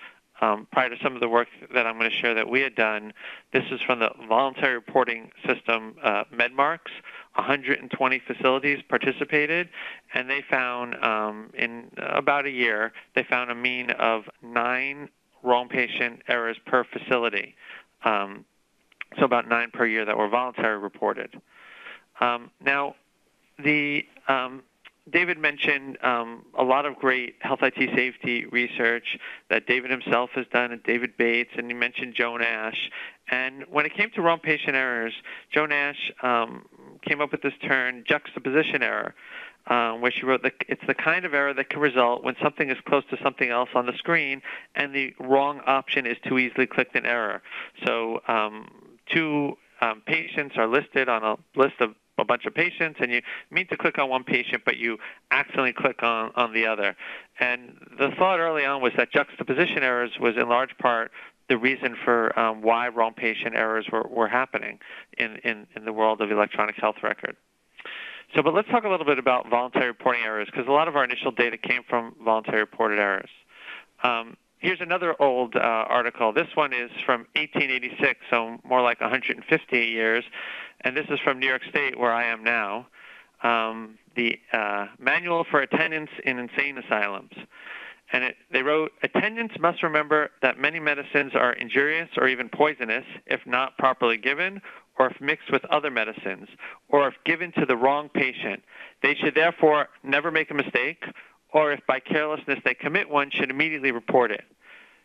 prior to some of the work that I'm going to share that we had done. This is from the voluntary reporting system MedMarks. 120 facilities participated, and they found in about a year, they found a mean of 9 wrong patient errors per facility, so about 9 per year that were voluntary reported. Now, the David mentioned a lot of great health IT safety research that David himself has done, and David Bates, and he mentioned Joan Ash. And when it came to wrong patient errors, Joan Ash came up with this term, juxtaposition error, where she wrote that it's the kind of error that can result when something is close to something else on the screen and the wrong option is too easily clicked in error. So two patients are listed on a list of a bunch of patients, and you mean to click on one patient, but you accidentally click on the other. And the thought early on was that juxtaposition errors was in large part the reason for why wrong patient errors were happening in the world of electronic health record. So, but let's talk a little bit about voluntary reporting errors, because a lot of our initial data came from voluntary reported errors. Here's another old article. This one is from 1886, so more like 150 years, and this is from New York State, where I am now. The Manual for Attendants in Insane Asylums. And they wrote, attendants must remember that many medicines are injurious or even poisonous if not properly given, or if mixed with other medicines, or if given to the wrong patient. They should therefore never make a mistake, or if by carelessness they commit one, should immediately report it.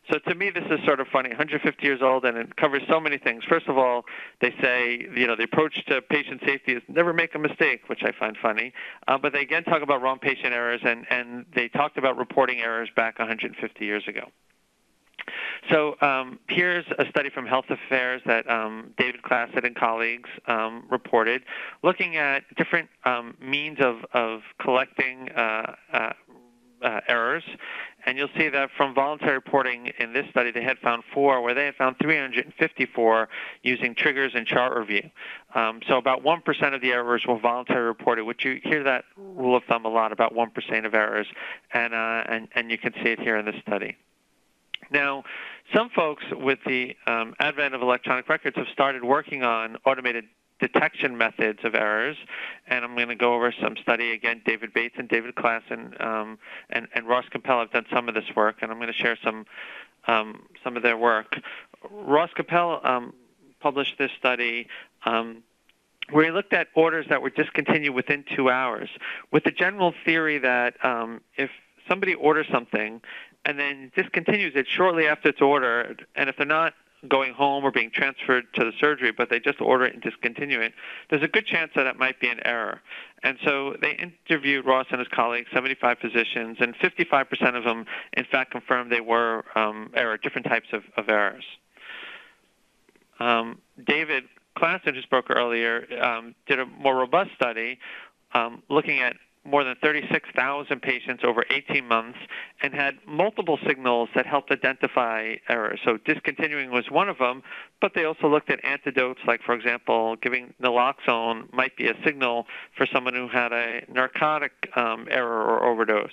So to me, this is sort of funny, 150 years old, and it covers so many things. First of all, they say, you know, the approach to patient safety is never make a mistake, which I find funny. But they again talk about wrong patient errors, and they talked about reporting errors back 150 years ago. So here's a study from Health Affairs that David Classett and colleagues reported, looking at different means of collecting errors. And you'll see that from voluntary reporting in this study, they had found 4, where they had found 354 using triggers and chart review. So about 1% of the errors were voluntary reported, which you hear that rule of thumb a lot, about 1% of errors, and you can see it here in this study. Now, some folks with the advent of electronic records have started working on automated detection methods of errors, and I'm going to go over some study. Again, David Bates and David Klassen and Ross Koppel have done some of this work, and I'm going to share some of their work. Ross Koppel published this study where he looked at orders that were discontinued within 2 hours, with the general theory that if somebody orders something and then discontinues it shortly after it's ordered, and if they're not going home or being transferred to the surgery, but they just order it and discontinue it, there's a good chance that it might be an error. And so they interviewed Ross and his colleagues, 75 physicians, and 55% of them, in fact, confirmed they were different types of errors. David Klassen, who spoke earlier, did a more robust study looking at more than 36,000 patients over 18 months and had multiple signals that helped identify errors. So discontinuing was one of them, but they also looked at antidotes, like, for example, giving naloxone might be a signal for someone who had a narcotic error or overdose.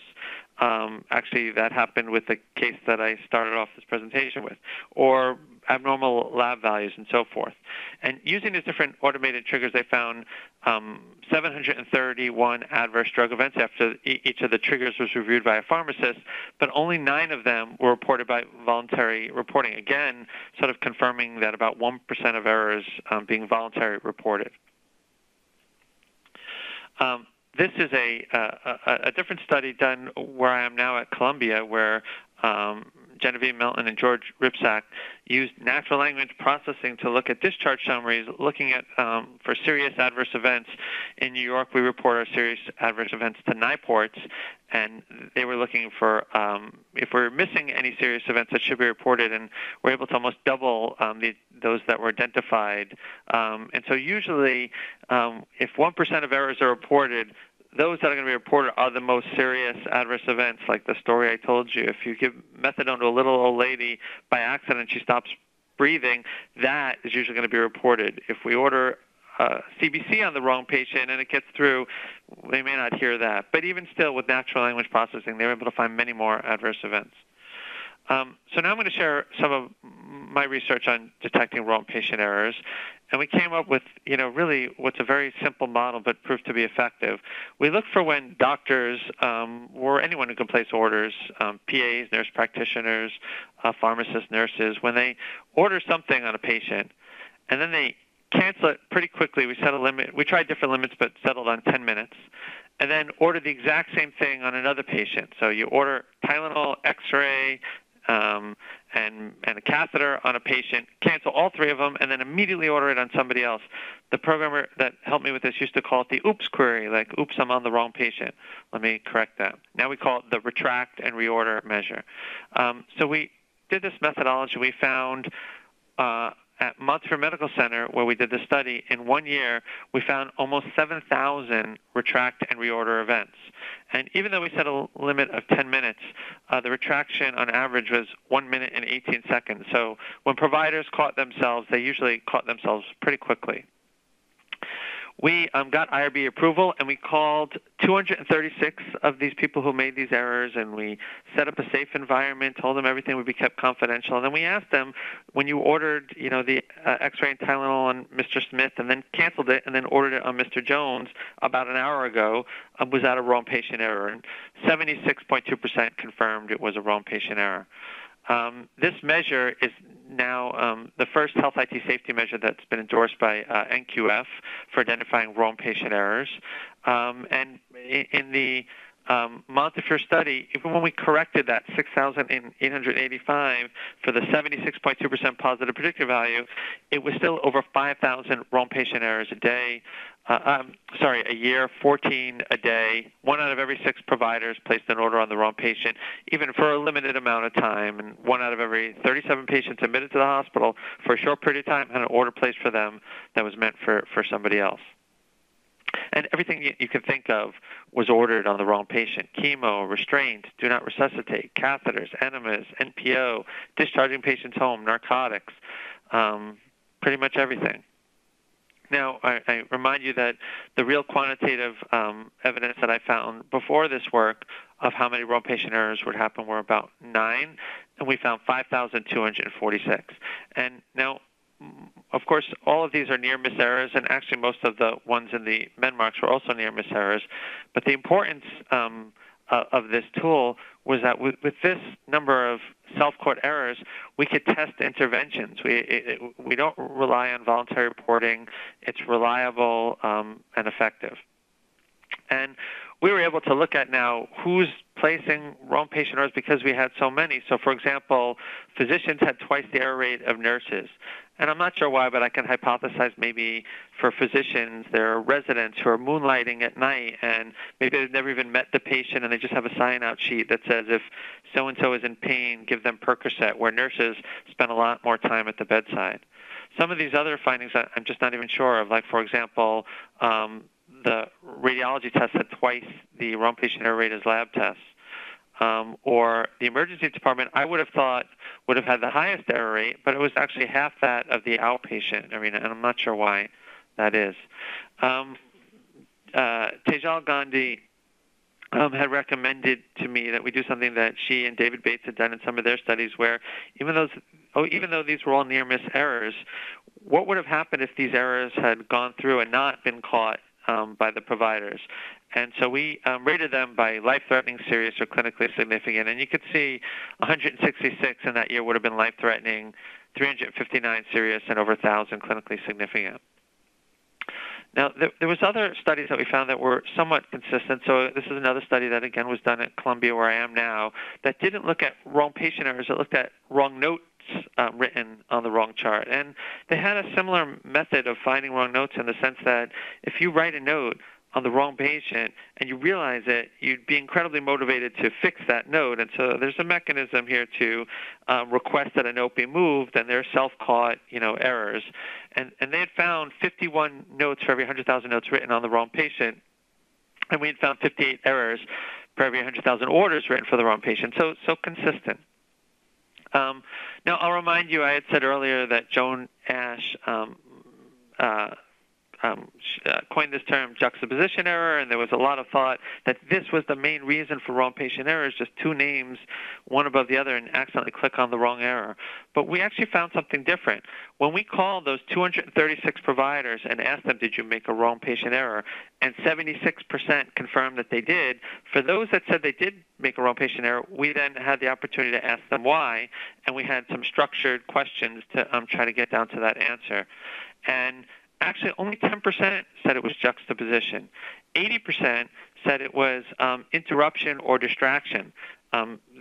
Actually, that happened with the case that I started off this presentation with, or abnormal lab values and so forth. And using these different automated triggers, they found 731 adverse drug events after each of the triggers was reviewed by a pharmacist, but only 9 of them were reported by voluntary reporting, again, sort of confirming that about 1% of errors being voluntarily reported. This is a different study done where I am now at Columbia, where Genevieve Melton and George Ripsack used natural language processing to look at discharge summaries, looking at for serious adverse events. In New York, we report our serious adverse events to NIPORTs, and they were looking for if we're missing any serious events that should be reported, and we're able to almost double those that were identified. And so usually, if 1% of errors are reported, those that are going to be reported are the most serious adverse events, like the story I told you. If you give methadone to a little old lady by accident, she stops breathing, that is usually going to be reported. If we order CBC on the wrong patient and it gets through, they may not hear that. But even still, with natural language processing, they were able to find many more adverse events. So now I'm going to share some of my research on detecting wrong patient errors. And we came up with, you know, really what's a very simple model but proved to be effective. We looked for when doctors or anyone who can place orders, PAs, nurse practitioners, pharmacists, nurses, when they order something on a patient and then they cancel it pretty quickly. We set a limit. We tried different limits but settled on 10 minutes. And then order the exact same thing on another patient. So you order Tylenol, X-ray, and a catheter on a patient, cancel all 3 of them, and then immediately order it on somebody else. The programmer that helped me with this used to call it the oops query, like, oops, I'm on the wrong patient. Let me correct that. Now we call it the retract and reorder measure. So we did this methodology. We found at Montefiore Medical Center, where we did the study, in 1 year, we found almost 7,000 retract and reorder events. And even though we set a limit of 10 minutes, the retraction on average was 1 minute and 18 seconds. So when providers caught themselves, they usually caught themselves pretty quickly. We got IRB approval, and we called 236 of these people who made these errors, and we set up a safe environment, told them everything would be kept confidential. And then we asked them, when you ordered, you know, the X-ray and Tylenol on Mr. Smith and then canceled it and then ordered it on Mr. Jones about an hour ago, was that a wrong patient error? And 76.2% confirmed it was a wrong patient error. This measure is now the first health IT safety measure that's been endorsed by NQF for identifying wrong patient errors. And in the Montefiore study, even when we corrected that 6,885 for the 76.2% positive predictive value, it was still over 5,000 wrong patient errors a day. A year, 14 a day. 1 out of every 6 providers placed an order on the wrong patient, even for a limited amount of time. And 1 out of every 37 patients admitted to the hospital for a short period of time had an order placed for them that was meant for somebody else. And everything you can think of was ordered on the wrong patient. Chemo, restraints, do not resuscitate, catheters, enemas, NPO, discharging patients home, narcotics, pretty much everything. Now, I remind you that the real quantitative evidence that I found before this work of how many wrong patient errors would happen were about 9, and we found 5,246. And now, of course, all of these are near-miss errors, and actually most of the ones in the MenMarks were also near-miss errors. But the importance of this tool was that with this number of self-caught errors, we could test interventions. We don't rely on voluntary reporting. It's reliable and effective. And we were able to look at now who's replacing wrong patient errors because we had so many. So, for example, physicians had twice the error rate of nurses. And I'm not sure why, but I can hypothesize maybe for physicians, there are residents who are moonlighting at night, and maybe they've never even met the patient, and they just have a sign-out sheet that says, if so-and-so is in pain, give them Percocet, where nurses spend a lot more time at the bedside. Some of these other findings I'm just not even sure of, like, for example, the radiology tests had twice the wrong patient error rate as lab tests. Or the emergency department, I would have thought, would have had the highest error rate, but it was actually half that of the outpatient arena, and I'm not sure why that is. Tejal Gandhi had recommended to me that we do something that she and David Bates had done in some of their studies, where even though these were all near-miss errors, what would have happened if these errors had gone through and not been caught by the providers? And so we rated them by life-threatening, serious, or clinically significant. And you could see 166 in that year would have been life-threatening, 359 serious, and over 1,000 clinically significant. Now, there was other studies that we found that were somewhat consistent. So this is another study that, again, was done at Columbia, where I am now, that didn't look at wrong patient errors. It looked at wrong notes written on the wrong chart. And they had a similar method of finding wrong notes, in the sense that if you write a note on the wrong patient and you realize it, you'd be incredibly motivated to fix that note. And so there's a mechanism here to request that a note be moved, and they're self-caught, errors. And they had found 51 notes for every 100,000 notes written on the wrong patient, and we had found 58 errors for every 100,000 orders written for the wrong patient. So consistent. Now, I'll remind you, I had said earlier that Joan Ash coined this term juxtaposition error, and there was a lot of thought that this was the main reason for wrong patient errors, just two names, one above the other, and accidentally click on the wrong error. But we actually found something different. When we called those 236 providers and asked them, did you make a wrong patient error, and 76% confirmed that they did, for those that said they did make a wrong patient error, we then had the opportunity to ask them why, and we had some structured questions to try to get down to that answer. And actually, only 10% said it was juxtaposition. 80% said it was interruption or distraction. They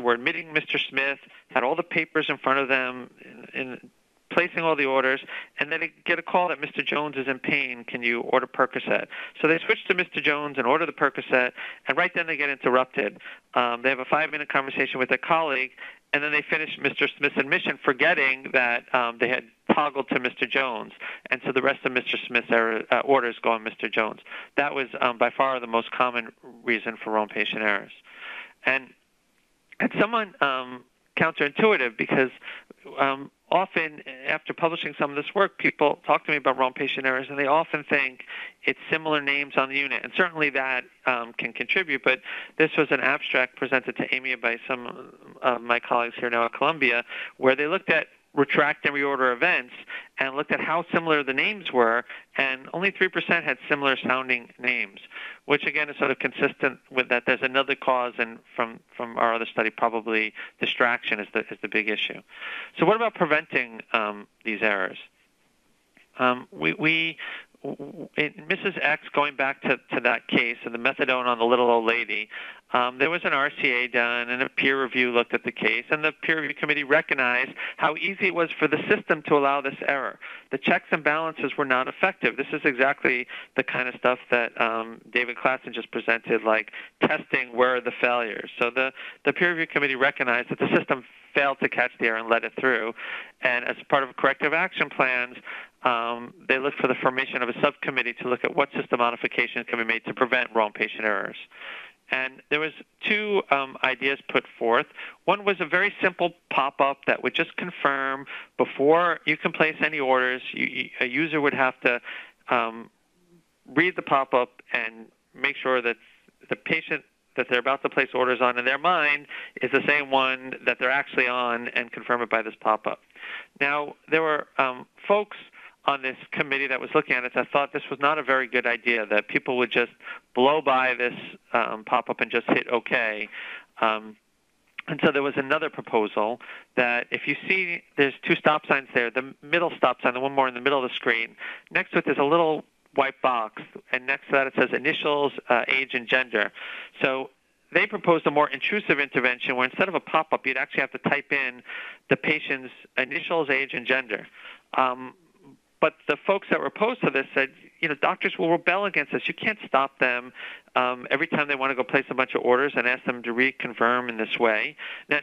were admitting Mr. Smith, had all the papers in front of them, in placing all the orders, and then they get a call that Mr. Jones is in pain. Can you order Percocet? So they switch to Mr. Jones and order the Percocet, and right then they get interrupted. They have a 5-minute conversation with their colleague, and then they finish Mr. Smith's admission, forgetting that they had toggled to Mr. Jones. And so the rest of Mr. Smith's orders go on Mr. Jones. That was by far the most common reason for wrong patient errors. And someone counterintuitive, because often after publishing some of this work, people talk to me about wrong patient errors, and they often think it's similar names on the unit. And certainly that can contribute, but this was an abstract presented to AMIA by some of my colleagues here now at Columbia, where they looked at retract and reorder events and looked at how similar the names were, and only 3% had similar sounding names, which again is sort of consistent with that there's another cause, and from our other study, probably distraction is the big issue. So what about preventing these errors? Mrs. X, going back to that case and the methadone on the little old lady, there was an RCA done, and a peer review looked at the case, and the peer review committee recognized how easy it was for the system to allow this error. The checks and balances were not effective. This is exactly the kind of stuff that David Klassen just presented, like testing where are the failures. So the peer review committee recognized that the system failed to catch the error and let it through. And as part of corrective action plans, they looked for the formation of a subcommittee to look at what system modifications can be made to prevent wrong patient errors. And there was two ideas put forth. One was a very simple pop-up that would just confirm before you can place any orders, a user would have to read the pop-up and make sure that the patient that they're about to place orders on in their mind is the same one that they're actually on, and confirm it by this pop-up. Now, there were folks on this committee that was looking at it that thought this was not a very good idea, that people would just blow by this pop-up and just hit OK. And so there was another proposal that if you see there's two stop signs there, the middle stop sign, the one more in the middle of the screen, next to it there's a little white box, and next to that it says initials, age, and gender. So They proposed a more intrusive intervention where instead of a pop-up, you'd actually have to type in the patient's initials, age, and gender. But the folks that were opposed to this said, you know, doctors will rebel against this. You can't stop them every time they want to go place a bunch of orders and ask them to reconfirm in this way.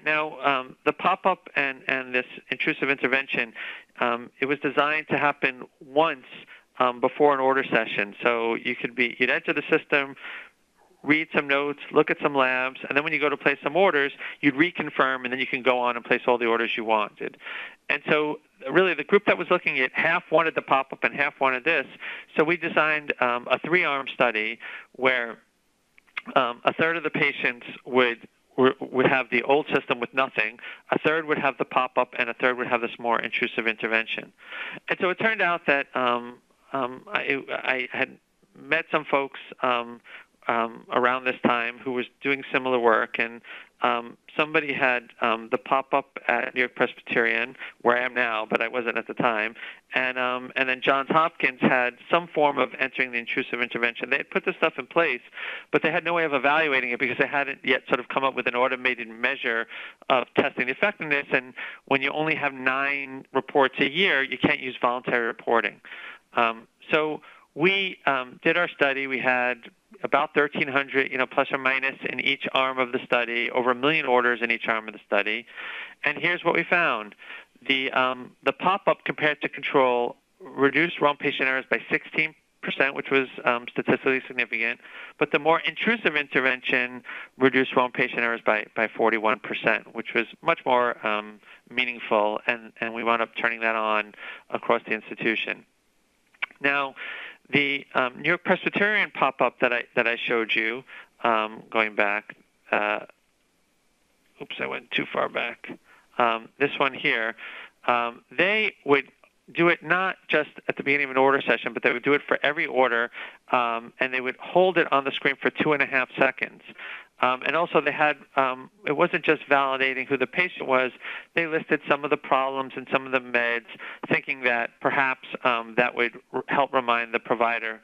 Now, the pop-up and this intrusive intervention, it was designed to happen once before an order session. So you'd enter the system, read some notes, look at some labs, and then when you go to place some orders, you'd reconfirm, and then you can go on and place all the orders you wanted. And so really the group that was looking at half wanted the pop-up and half wanted this. So we designed a three-arm study where a third of the patients would have the old system with nothing, a third would have the pop-up, and a third would have this more intrusive intervention. And so it turned out that I had met some folks around this time who was doing similar work, and somebody had the pop-up at New York Presbyterian, where I am now, but I wasn't at the time, and then Johns Hopkins had some form of entering the intrusive intervention. They had put this stuff in place, but they had no way of evaluating it because they hadn't yet sort of come up with an automated measure of testing the effectiveness, and when you only have 9 reports a year, you can't use voluntary reporting. So we did our study. We had about 1,300, plus or minus in each arm of the study, over 1 million orders in each arm of the study. And here's what we found. The pop-up compared to control reduced wrong patient errors by 16%, which was statistically significant, but the more intrusive intervention reduced wrong patient errors by 41%, which was much more meaningful, and we wound up turning that on across the institution. Now, the New York Presbyterian pop-up that I showed you, going back, oops, I went too far back. This one here, they would do it not just at the beginning of an order session, but they would do it for every order, and they would hold it on the screen for 2.5 seconds. And also they had, it wasn't just validating who the patient was, they listed some of the problems and some of the meds, thinking that perhaps that would help remind the provider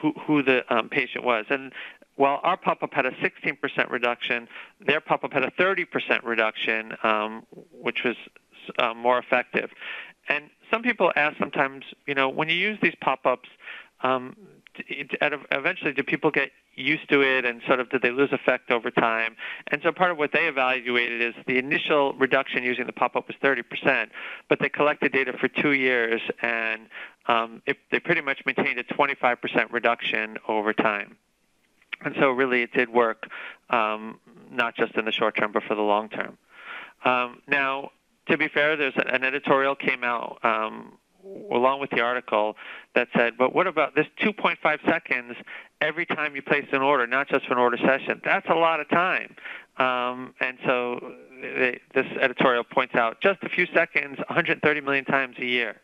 who the patient was. And while our pop-up had a 16% reduction, their pop-up had a 30% reduction, which was more effective. And some people ask sometimes, when you use these pop-ups, eventually do people get used to it, and sort of did they lose effect over time? And so part of what they evaluated is the initial reduction using the pop-up was 30%, but they collected data for 2 years, and they pretty much maintained a 25% reduction over time. And so really it did work, not just in the short term, but for the long term. Now, to be fair, there's an editorial came out along with the article that said, but what about this 2.5 seconds every time you place an order, not just for an order session? That's a lot of time. And so this editorial points out just a few seconds, 130 million times a year.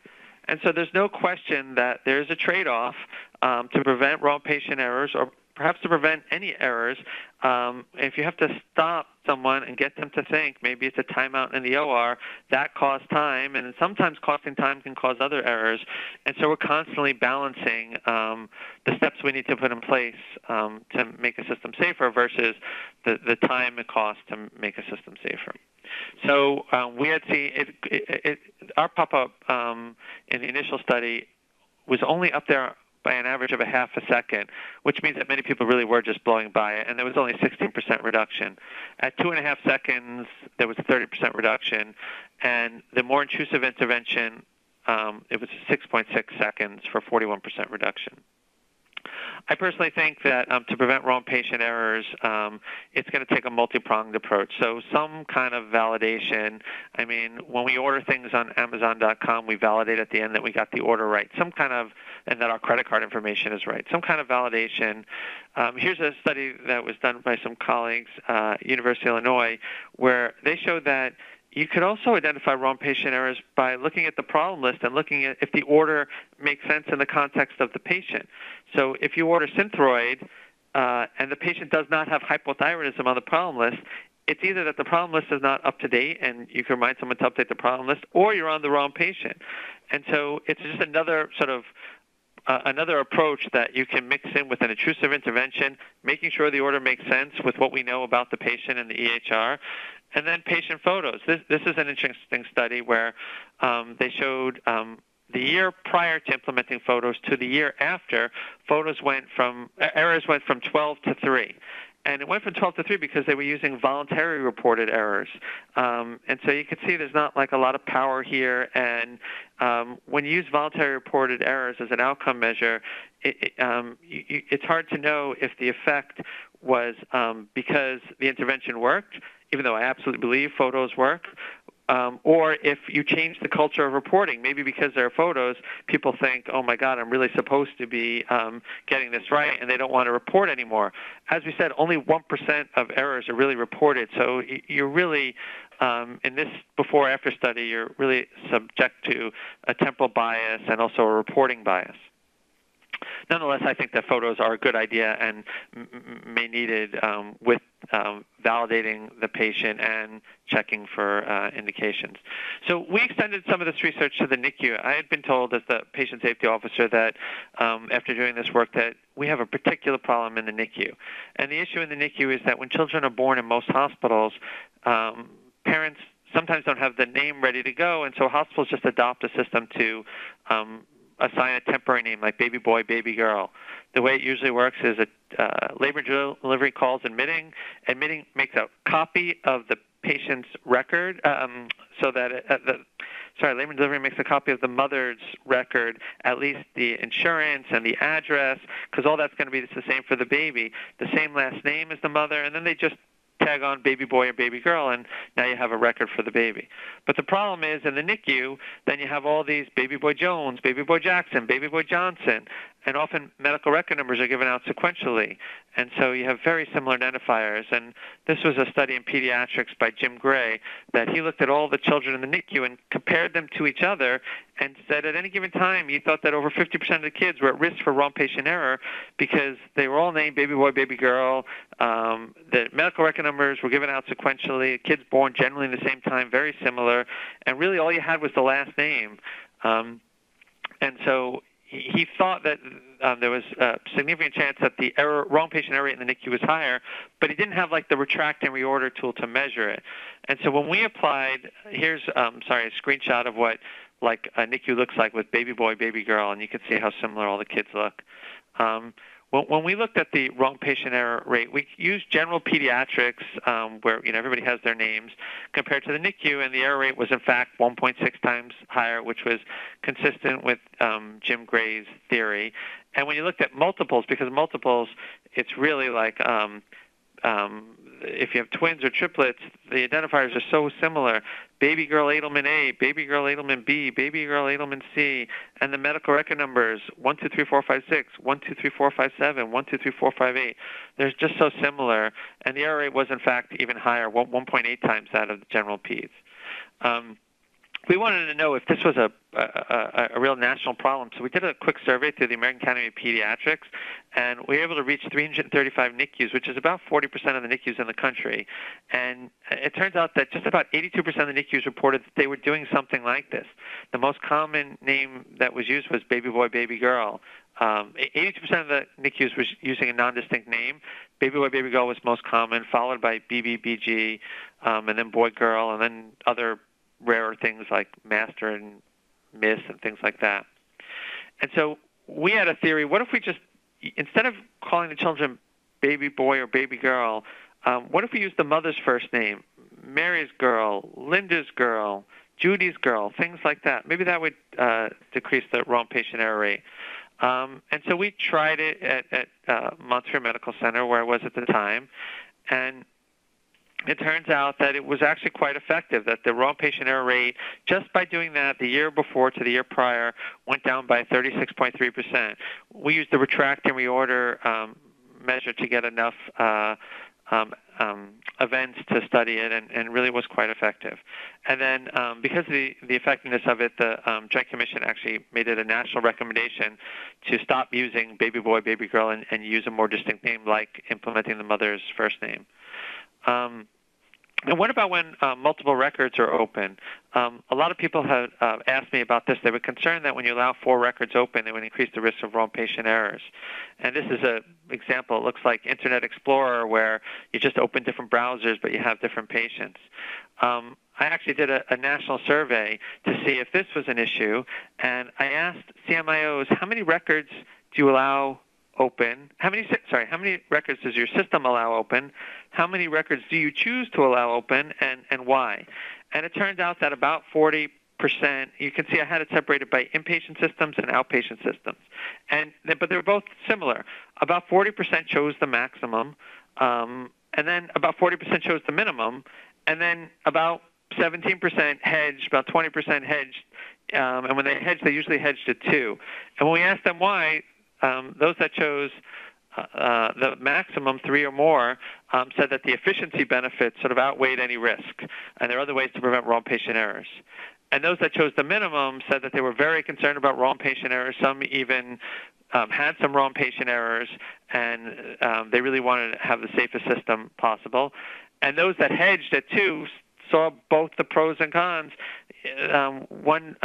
And so there's no question that there's a trade-off to prevent wrong patient errors, or perhaps to prevent any errors. If you have to stop someone and get them to think, maybe it's a timeout in the OR, that costs time, and sometimes costing time can cause other errors. And so we're constantly balancing the steps we need to put in place to make a system safer versus the time it costs to make a system safer. So we had seen our pop-up in the initial study was only up there by an average of 0.5 seconds, which means that many people really were just blowing by it, and there was only a 16% reduction. At 2.5 seconds, there was a 30% reduction, and the more intrusive intervention, it was 6.6 seconds for 41% reduction. I personally think that to prevent wrong patient errors, it's going to take a multi-pronged approach. So some kind of validation. I mean, when we order things on Amazon.com, we validate at the end that we got the order right, and that our credit card information is right. Some kind of validation. Here's a study that was done by some colleagues at University of Illinois, where they showed that you could also identify wrong patient errors by looking at the problem list and looking at if the order makes sense in the context of the patient. So if you order Synthroid and the patient does not have hypothyroidism on the problem list, it's either that the problem list is not up to date and you can remind someone to update the problem list, or you're on the wrong patient. And so it's just another sort of another approach that you can mix in with an intrusive intervention, making sure the order makes sense with what we know about the patient and the EHR, and then patient photos. This is an interesting study where they showed the year prior to implementing photos to the year after, errors went from 12 to 3. And it went from 12 to 3 because they were using voluntary reported errors. And so you can see there's not like a lot of power here. And when you use voluntary reported errors as an outcome measure, it's hard to know if the effect was because the intervention worked, even though I absolutely believe photos work, or if you change the culture of reporting. Maybe because there are photos, people think, oh, my God, I'm really supposed to be getting this right, and they don't want to report anymore. As we said, only 1% of errors are really reported. So you're really, in this before-after study, you're really subject to a temporal bias and also a reporting bias. Nonetheless, I think that photos are a good idea and may needed with validating the patient and checking for indications. So we extended some of this research to the NICU. I had been told as the patient safety officer that after doing this work that we have a particular problem in the NICU. And the issue in the NICU is that when children are born in most hospitals, parents sometimes don't have the name ready to go, and so hospitals just adopt a system to assign a temporary name like baby boy, baby girl. The way it usually works is labor delivery calls admitting. Admitting makes a copy of the patient's record, labor delivery makes a copy of the mother's record, at least the insurance and the address, because all that's going to be the same for the baby. The same last name as the mother, and then they just tag on baby boy or baby girl, and now you have a record for the baby. But the problem is, in the NICU, then you have all these baby boy Jones, baby boy Jackson, baby boy Johnson, and often medical record numbers are given out sequentially. And so you have very similar identifiers. And this was a study in pediatrics by Jim Gray that he looked at all the children in the NICU and compared them to each other and said at any given time he thought that over 50% of the kids were at risk for wrong patient error because they were all named baby boy, baby girl. The medical record numbers were given out sequentially. Kids born generally at the same time, very similar. And really all you had was the last name. And so he thought that there was a significant chance that the wrong patient error rate in the NICU was higher, but he didn't have like the retract and reorder tool to measure it. And so when we applied, here's a screenshot of what like a NICU looks like with baby boy, baby girl, and you can see how similar all the kids look. When we looked at the wrong patient error rate, we used general pediatrics where everybody has their names compared to the NICU, and the error rate was in fact 1.6 times higher, which was consistent with Jim Gray's theory. And when you looked at multiples, because multiples, it's really like if you have twins or triplets, the identifiers are so similar. Baby girl Edelman A, baby girl Edelman B, baby girl Edelman C, and the medical record numbers 123456, 123457, 123458. They're just so similar, and the error rate was in fact even higher, 1.8 times that of the general peds. We wanted to know if this was a real national problem, so we did a quick survey through the American Academy of Pediatrics, and we were able to reach 335 NICUs, which is about 40% of the NICUs in the country. And it turns out that just about 82% of the NICUs reported that they were doing something like this. The most common name that was used was baby boy, baby girl. 82% of the NICUs was using a non-distinct name. Baby boy, baby girl was most common, followed by BBBG, and then boy, girl, and then other rarer things like master and miss and things like that. And so we had a theory, what if we just, instead of calling the children baby boy or baby girl, what if we use the mother's first name, Mary's girl, Linda's girl, Judy's girl, things like that. Maybe that would decrease the wrong patient error rate. And so we tried it at Montefiore Medical Center, where I was at the time, and it turns out that it was actually quite effective, that the wrong patient error rate, just by doing that the year before to the year prior, went down by 36.3%. We used the retract and reorder measure to get enough events to study it, and really was quite effective. And then because of the effectiveness of it, the Joint Commission actually made it a national recommendation to stop using baby boy, baby girl, and use a more distinct name, like implementing the mother's first name. Now, what about when multiple records are open? A lot of people have asked me about this. They were concerned that when you allow 4 records open, they would increase the risk of wrong patient errors. And this is an example. It looks like Internet Explorer, where you just open different browsers, but you have different patients. I actually did a national survey to see if this was an issue, and I asked CMIOs, how many records do you allow open? How many records does your system allow open? How many records do you choose to allow open, and why? And it turned out that about 40%, you can see I had it separated by inpatient systems and outpatient systems, but they're both similar. About 40% chose the maximum, and then about 40% chose the minimum, and then about 17% hedged, about 20% hedged, and when they hedged, they usually hedged at 2. And when we asked them why, those that chose the maximum 3 or more said that the efficiency benefits sort of outweighed any risk, and there are other ways to prevent wrong patient errors. And those that chose the minimum said that they were very concerned about wrong patient errors. Some even had some wrong patient errors, and they really wanted to have the safest system possible. And those that hedged at 2 saw both the pros and cons. One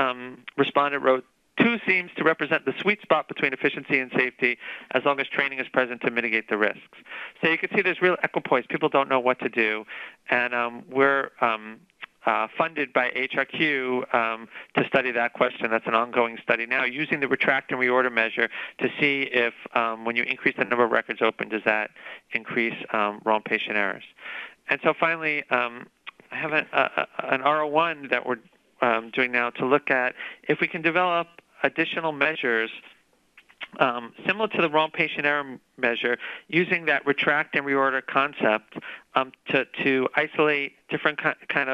respondent wrote, 2 seems to represent the sweet spot between efficiency and safety as long as training is present to mitigate the risks. So you can see there's real equipoise. People don't know what to do. And we're funded by AHRQ to study that question. That's an ongoing study now, using the retract and reorder measure to see if when you increase the number of records open, does that increase wrong patient errors. And so finally, I have an R01 that we're doing now to look at if we can develop additional measures similar to the wrong patient error measure, using that retract and reorder concept to isolate different kind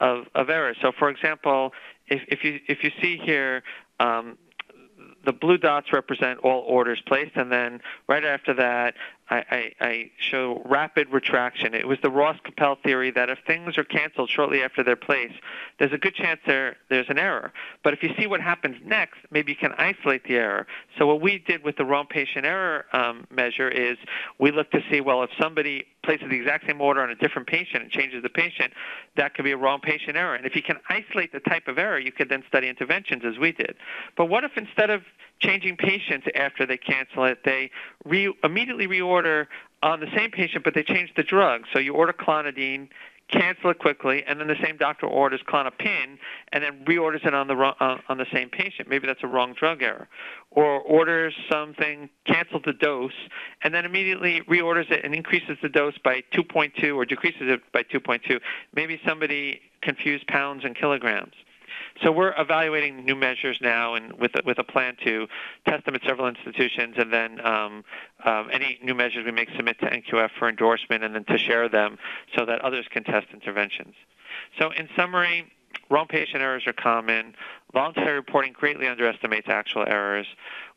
of errors. So, for example, if you see here, the blue dots represent all orders placed, and then right after that, I show rapid retraction. It was the Ross Koppel theory that if things are canceled shortly after they're placed, there's a good chance there's an error. But if you see what happens next, maybe you can isolate the error. So what we did with the wrong patient error measure is we looked to see, well, if somebody places the exact same order on a different patient and changes the patient, that could be a wrong patient error. And if you can isolate the type of error, you could then study interventions as we did. But what if instead of changing patients after they cancel it, they immediately reorder on the same patient, but they change the drug? So you order clonidine, cancel it quickly, and then the same doctor orders clonopin and then reorders it on the same patient. Maybe that's a wrong drug error. Or orders something, cancel the dose, and then immediately reorders it and increases the dose by 2.2 or decreases it by 2.2. Maybe somebody confused pounds and kilograms. So we're evaluating new measures now, and with a plan to test them at several institutions, and then any new measures we make submit to NQF for endorsement, and then to share them so that others can test interventions. So in summary, wrong patient errors are common. Voluntary reporting greatly underestimates actual errors.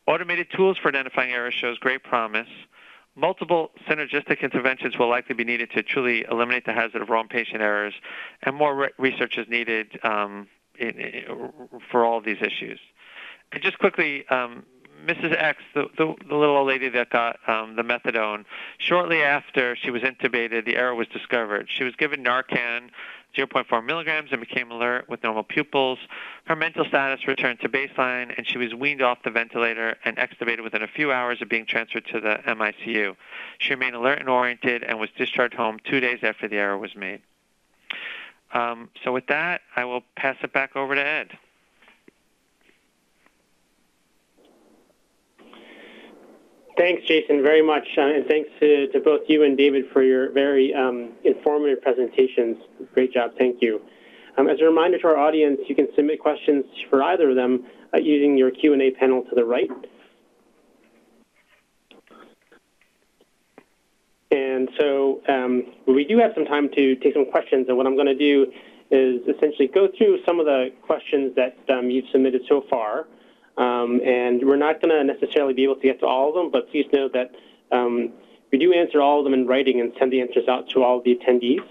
Automated tools for identifying errors shows great promise. Multiple synergistic interventions will likely be needed to truly eliminate the hazard of wrong patient errors, and more research is needed for all these issues. And just quickly, Mrs. X, the little old lady that got the methadone, shortly after she was intubated, the error was discovered. She was given Narcan 0.4 milligrams and became alert with normal pupils. Her mental status returned to baseline, and she was weaned off the ventilator and extubated within a few hours of being transferred to the MICU. She remained alert and oriented and was discharged home 2 days after the error was made. So with that, I will pass it back over to Ed. Thanks, Jason, very much. And thanks to both you and David for your very informative presentations. Great job. Thank you. As a reminder to our audience, you can submit questions for either of them using your Q&A panel to the right. And so we do have some time to take some questions, and what I'm going to do is essentially go through some of the questions that you've submitted so far. And we're not going to necessarily be able to get to all of them, but please know that we do answer all of them in writing and send the answers out to all of the attendees.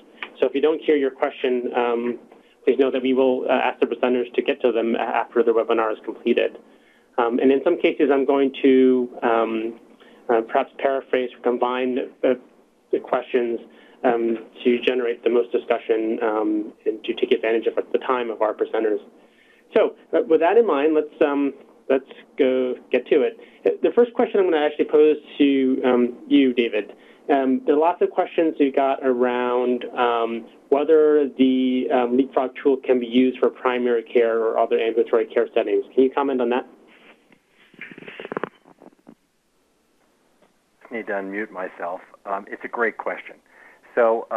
So if you don't hear your question, please know that we will ask the presenters to get to them after the webinar is completed. And in some cases, I'm going to perhaps paraphrase or combine the questions to generate the most discussion and to take advantage of the time of our presenters. So with that in mind, let's go get to it. The first question I'm going to actually pose to you, David. There are lots of questions we got around whether the Leapfrog tool can be used for primary care or other ambulatory care settings. Can you comment on that? I need to unmute myself. It's a great question. So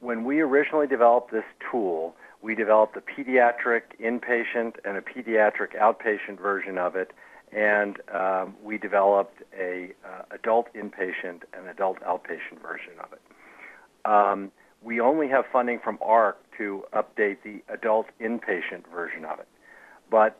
when we originally developed this tool, we developed a pediatric inpatient and a pediatric outpatient version of it, and we developed a adult inpatient and adult outpatient version of it. We only have funding from AHRQ to update the adult inpatient version of it. But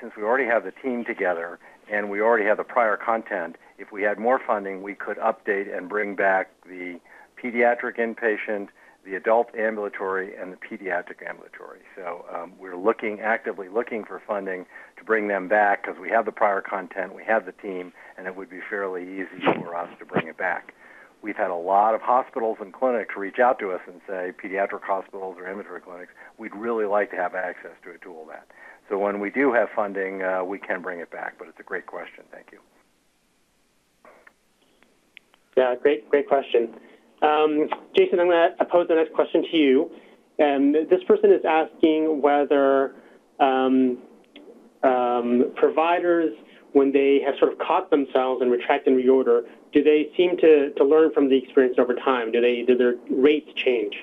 since we already have the team together and we already have the prior content, if we had more funding, we could update and bring back the pediatric inpatient, the adult ambulatory, and the pediatric ambulatory. So we're actively looking for funding to bring them back because we have the prior content, we have the team, and it would be fairly easy for us to bring it back. We've had a lot of hospitals and clinics reach out to us and say, pediatric hospitals or ambulatory clinics, we'd really like to have access to a tool that. So when we do have funding, we can bring it back, but it's a great question. Thank you. Yeah, great question. Jason, I'm going to pose the next question to you. This person is asking whether providers, when they have sort of caught themselves and retract and reorder, do they seem to learn from the experience over time? Do their rates change?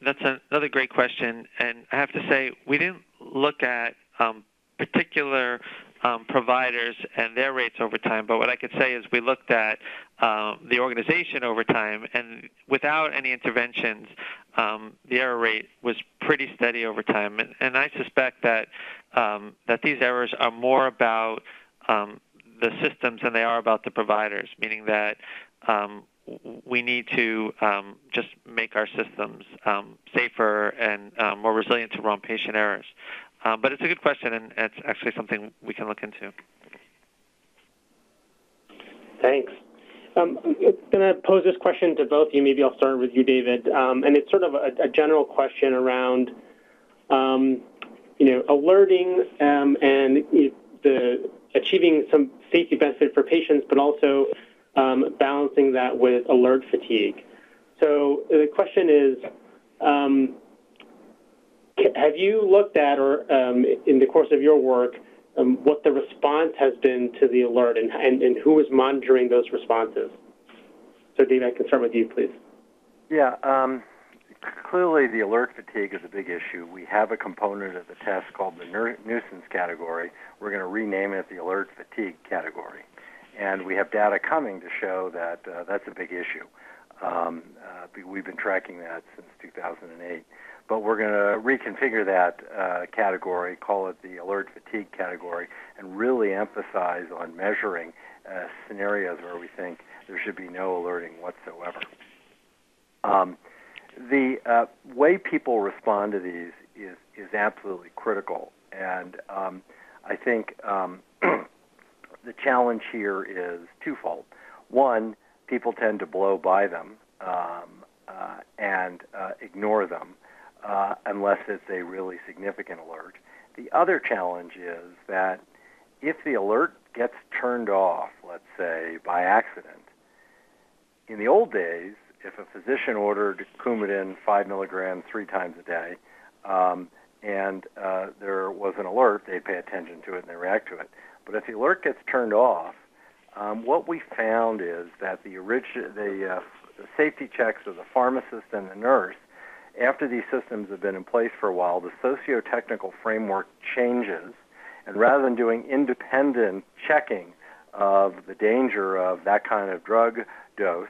That's another great question. And I have to say, we didn't look at particular providers and their rates over time, but what I could say is we looked at the organization over time, and without any interventions, the error rate was pretty steady over time. And I suspect that that these errors are more about the systems than they are about the providers, meaning that we need to just make our systems safer and more resilient to wrong patient errors. But it's a good question, and it's actually something we can look into. Thanks. I'm going to pose this question to both of you. Maybe I'll start with you, David. And it's sort of a general question around, alerting and achieving some safety benefit for patients, but also balancing that with alert fatigue. So the question is, have you looked at, or in the course of your work, what the response has been to the alert and who is monitoring those responses? So, David, I can start with you, please. Yeah, clearly the alert fatigue is a big issue. We have a component of the test called the nuisance category. We're going to rename it the alert fatigue category. And we have data coming to show that that's a big issue. We've been tracking that since 2008. But we're going to reconfigure that category, call it the alert fatigue category, and really emphasize on measuring scenarios where we think there should be no alerting whatsoever. The way people respond to these is absolutely critical. And I think the challenge here is twofold. One, people tend to blow by them and ignore them. Unless it's a really significant alert. The other challenge is that if the alert gets turned off, let's say, by accident, in the old days, if a physician ordered Coumadin 5 milligrams 3 times a day and there was an alert, they pay attention to it and they react to it. But if the alert gets turned off, what we found is that the safety checks of the pharmacist and the nurse, after these systems have been in place for a while, the socio-technical framework changes, and rather than doing independent checking of the danger of that kind of drug dose,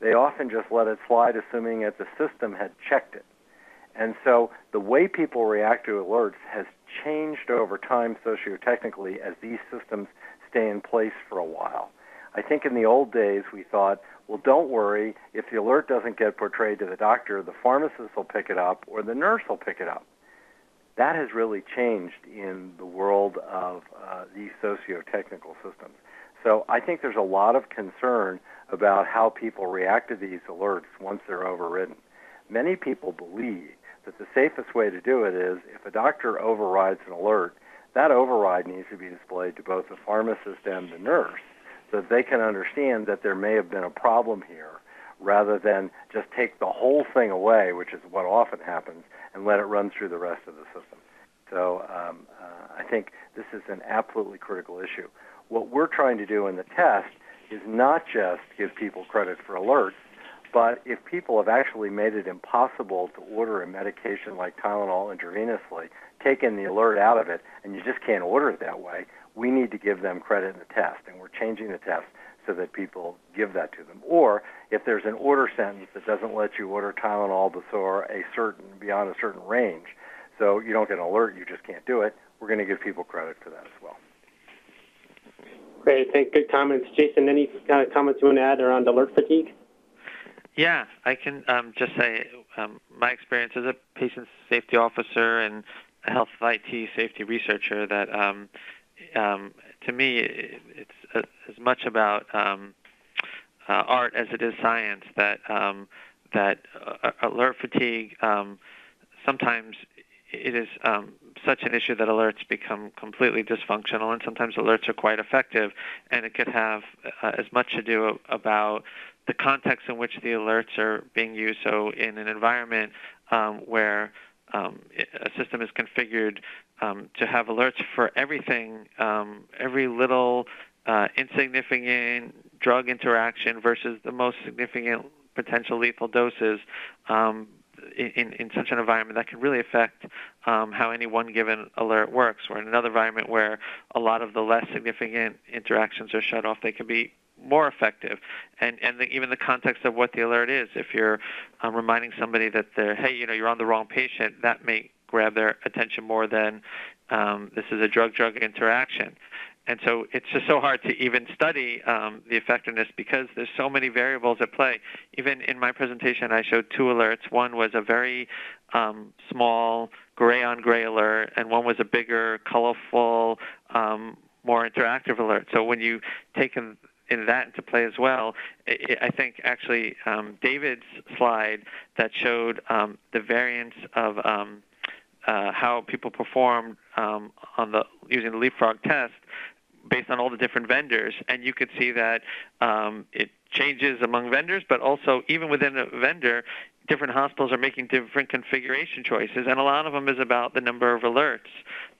they often just let it slide, assuming that the system had checked it. And so the way people react to alerts has changed over time socio-technically as these systems stay in place for a while. I think in the old days we thought, well, don't worry, if the alert doesn't get portrayed to the doctor, the pharmacist will pick it up or the nurse will pick it up. That has really changed in the world of these socio-technical systems. So I think there's a lot of concern about how people react to these alerts once they're overridden. Many people believe that the safest way to do it is if a doctor overrides an alert, that override needs to be displayed to both the pharmacist and the nurse so that they can understand that there may have been a problem here, rather than just take the whole thing away, which is what often happens, and let it run through the rest of the system. So I think this is an absolutely critical issue. What we're trying to do in the test is not just give people credit for alerts, but if people have actually made it impossible to order a medication like Tylenol intravenously, taken the alert out of it, and you just can't order it that way, we need to give them credit in the test, and we're changing the test so that people give that to them. Or if there's an order sentence that doesn't let you order Tylenol beyond a certain range, so you don't get an alert, you just can't do it, we're going to give people credit for that as well. Great, thanks. Good comments. Jason, any kind of comments you want to add around alert fatigue? Yeah, I can just say my experience as a patient safety officer and a health IT safety researcher that to me it's as much about art as it is science, that alert fatigue, sometimes it is such an issue that alerts become completely dysfunctional, and sometimes alerts are quite effective, and it could have as much to do about the context in which the alerts are being used. So in an environment where a system is configured to have alerts for everything, every little insignificant drug interaction versus the most significant potential lethal doses, in such an environment, that can really affect how any one given alert works. Or in another environment where a lot of the less significant interactions are shut off, they can be more effective. And even the context of what the alert is, if you're reminding somebody that hey, you're on the wrong patient, that may grab their attention more than this is a drug-drug interaction. And so it's just so hard to even study the effectiveness because there's so many variables at play. Even in my presentation, I showed two alerts. One was a very small gray-on-gray alert, and one was a bigger, colorful, more interactive alert. So when you take that into play as well, I think actually David's slide that showed the variance of how people performed using the Leapfrog test, based on all the different vendors, and you could see that it changes among vendors, but also even within a vendor, different hospitals are making different configuration choices, and a lot of them is about the number of alerts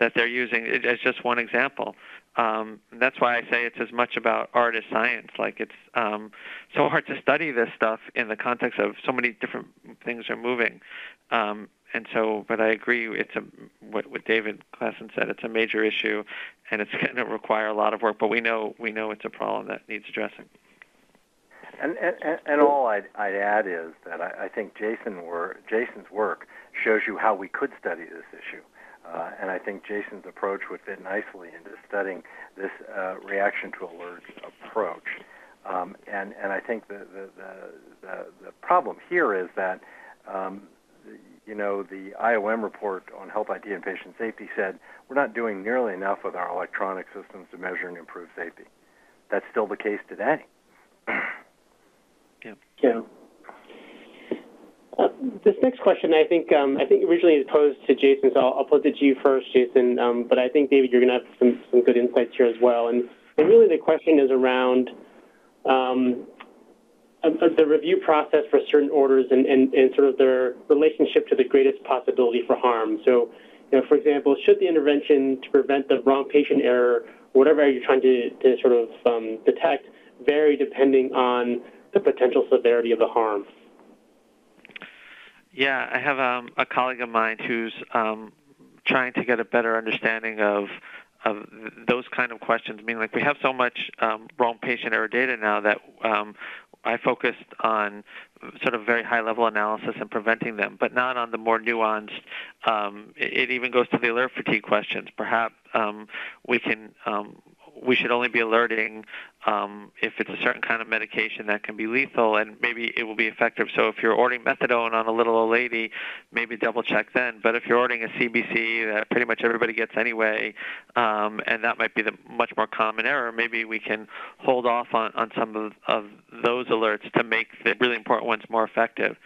that they're using, as just one example. That's why I say it's as much about art as science. Like, it's so hard to study this stuff in the context of so many different things are moving. And so, but I agree, it's what David Klassen said, it's a major issue, and it's going to require a lot of work, but we know it's a problem that needs addressing. And all I'd add is that I think Jason's work shows you how we could study this issue. And I think Jason's approach would fit nicely into studying this reaction to alerts approach. And I think the problem here is that the IOM report on health IT and patient safety said we're not doing nearly enough with our electronic systems to measure and improve safety. That's still the case today. Yeah. This next question, I think originally it was posed to Jason, so I'll pose it to you first, Jason. But I think, David, you're going to have some good insights here as well. And really the question is around the review process for certain orders and sort of their relationship to the greatest possibility for harm. So, for example, should the intervention to prevent the wrong patient error, whatever you're trying to sort of detect, vary depending on the potential severity of the harm? Yeah, I have a colleague of mine who's trying to get a better understanding of those kind of questions. I mean, like, we have so much wrong patient error data now that I focused on sort of very high-level analysis and preventing them, but not on the more nuanced. It even goes to the alert fatigue questions. Perhaps we can we should only be alerting if it's a certain kind of medication that can be lethal, and maybe it will be effective. So if you're ordering methadone on a little old lady, maybe double check then. But if you're ordering a CBC that pretty much everybody gets anyway, and that might be the much more common error, maybe we can hold off on some of those alerts to make the really important ones more effective.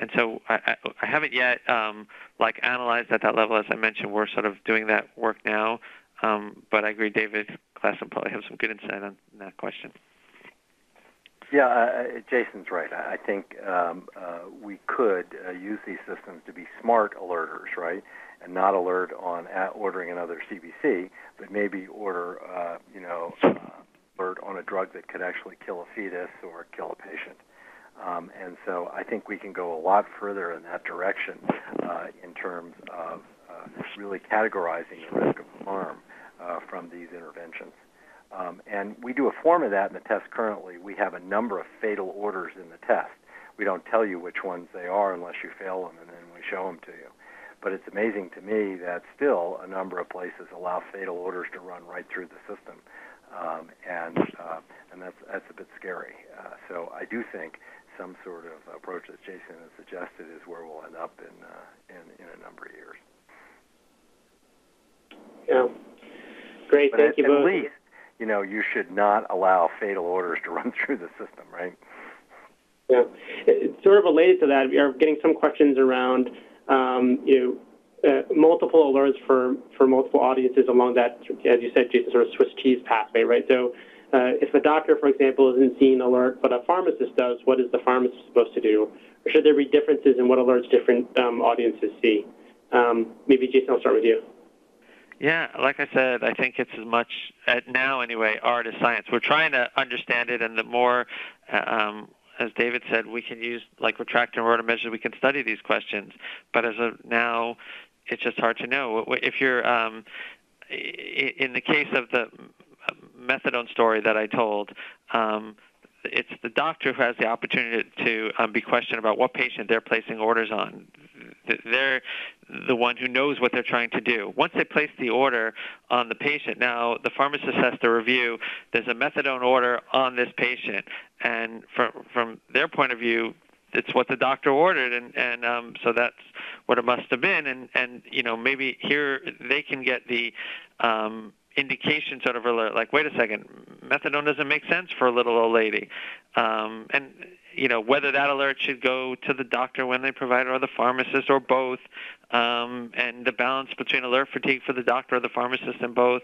And so I haven't yet analyzed at that level. As I mentioned, we're sort of doing that work now. But I agree, David Klassen probably have some good insight on that question. Yeah, Jason's right. I think we could use these systems to be smart alerters, right, and not alert on ordering another CBC, but maybe order, alert on a drug that could actually kill a fetus or kill a patient. And so I think we can go a lot further in that direction in terms of really categorizing the risk of harm from these interventions. And we do a form of that in the test currently. We have a number of fatal orders in the test. We don't tell you which ones they are unless you fail them, and then we show them to you. But it's amazing to me that still a number of places allow fatal orders to run right through the system, and that's a bit scary. So I do think some sort of approach that Jason has suggested is where we'll end up in a number of years. Yeah. Great. But thank you both. At least, you should not allow fatal orders to run through the system, right? Yeah. It's sort of related to that. We are getting some questions around, multiple alerts for multiple audiences along that, as you said, Jason, sort of Swiss cheese pathway, right? So if a doctor, for example, isn't seeing an alert, but a pharmacist does, what is the pharmacist supposed to do? Or should there be differences in what alerts different audiences see? Maybe, Jason, I'll start with you. Yeah, like I said, I think it's as much, now anyway, art as science. We're trying to understand it, and the more, as David said, we can use, like, retractant rotor measures, we can study these questions. But as of now, it's just hard to know. If you're, in the case of the methadone story that I told, it's the doctor who has the opportunity to be questioned about what patient they're placing orders on. They're the one who knows what they're trying to do. Once they place the order on the patient, now the pharmacist has to review, there's a methadone order on this patient. And from their point of view, it's what the doctor ordered, and so that's what it must have been. And maybe here they can get the indication sort of alert, like, wait a second, methadone doesn't make sense for a little old lady. And whether that alert should go to the doctor when they provide it, or the pharmacist, or both, and the balance between alert fatigue for the doctor or the pharmacist and both,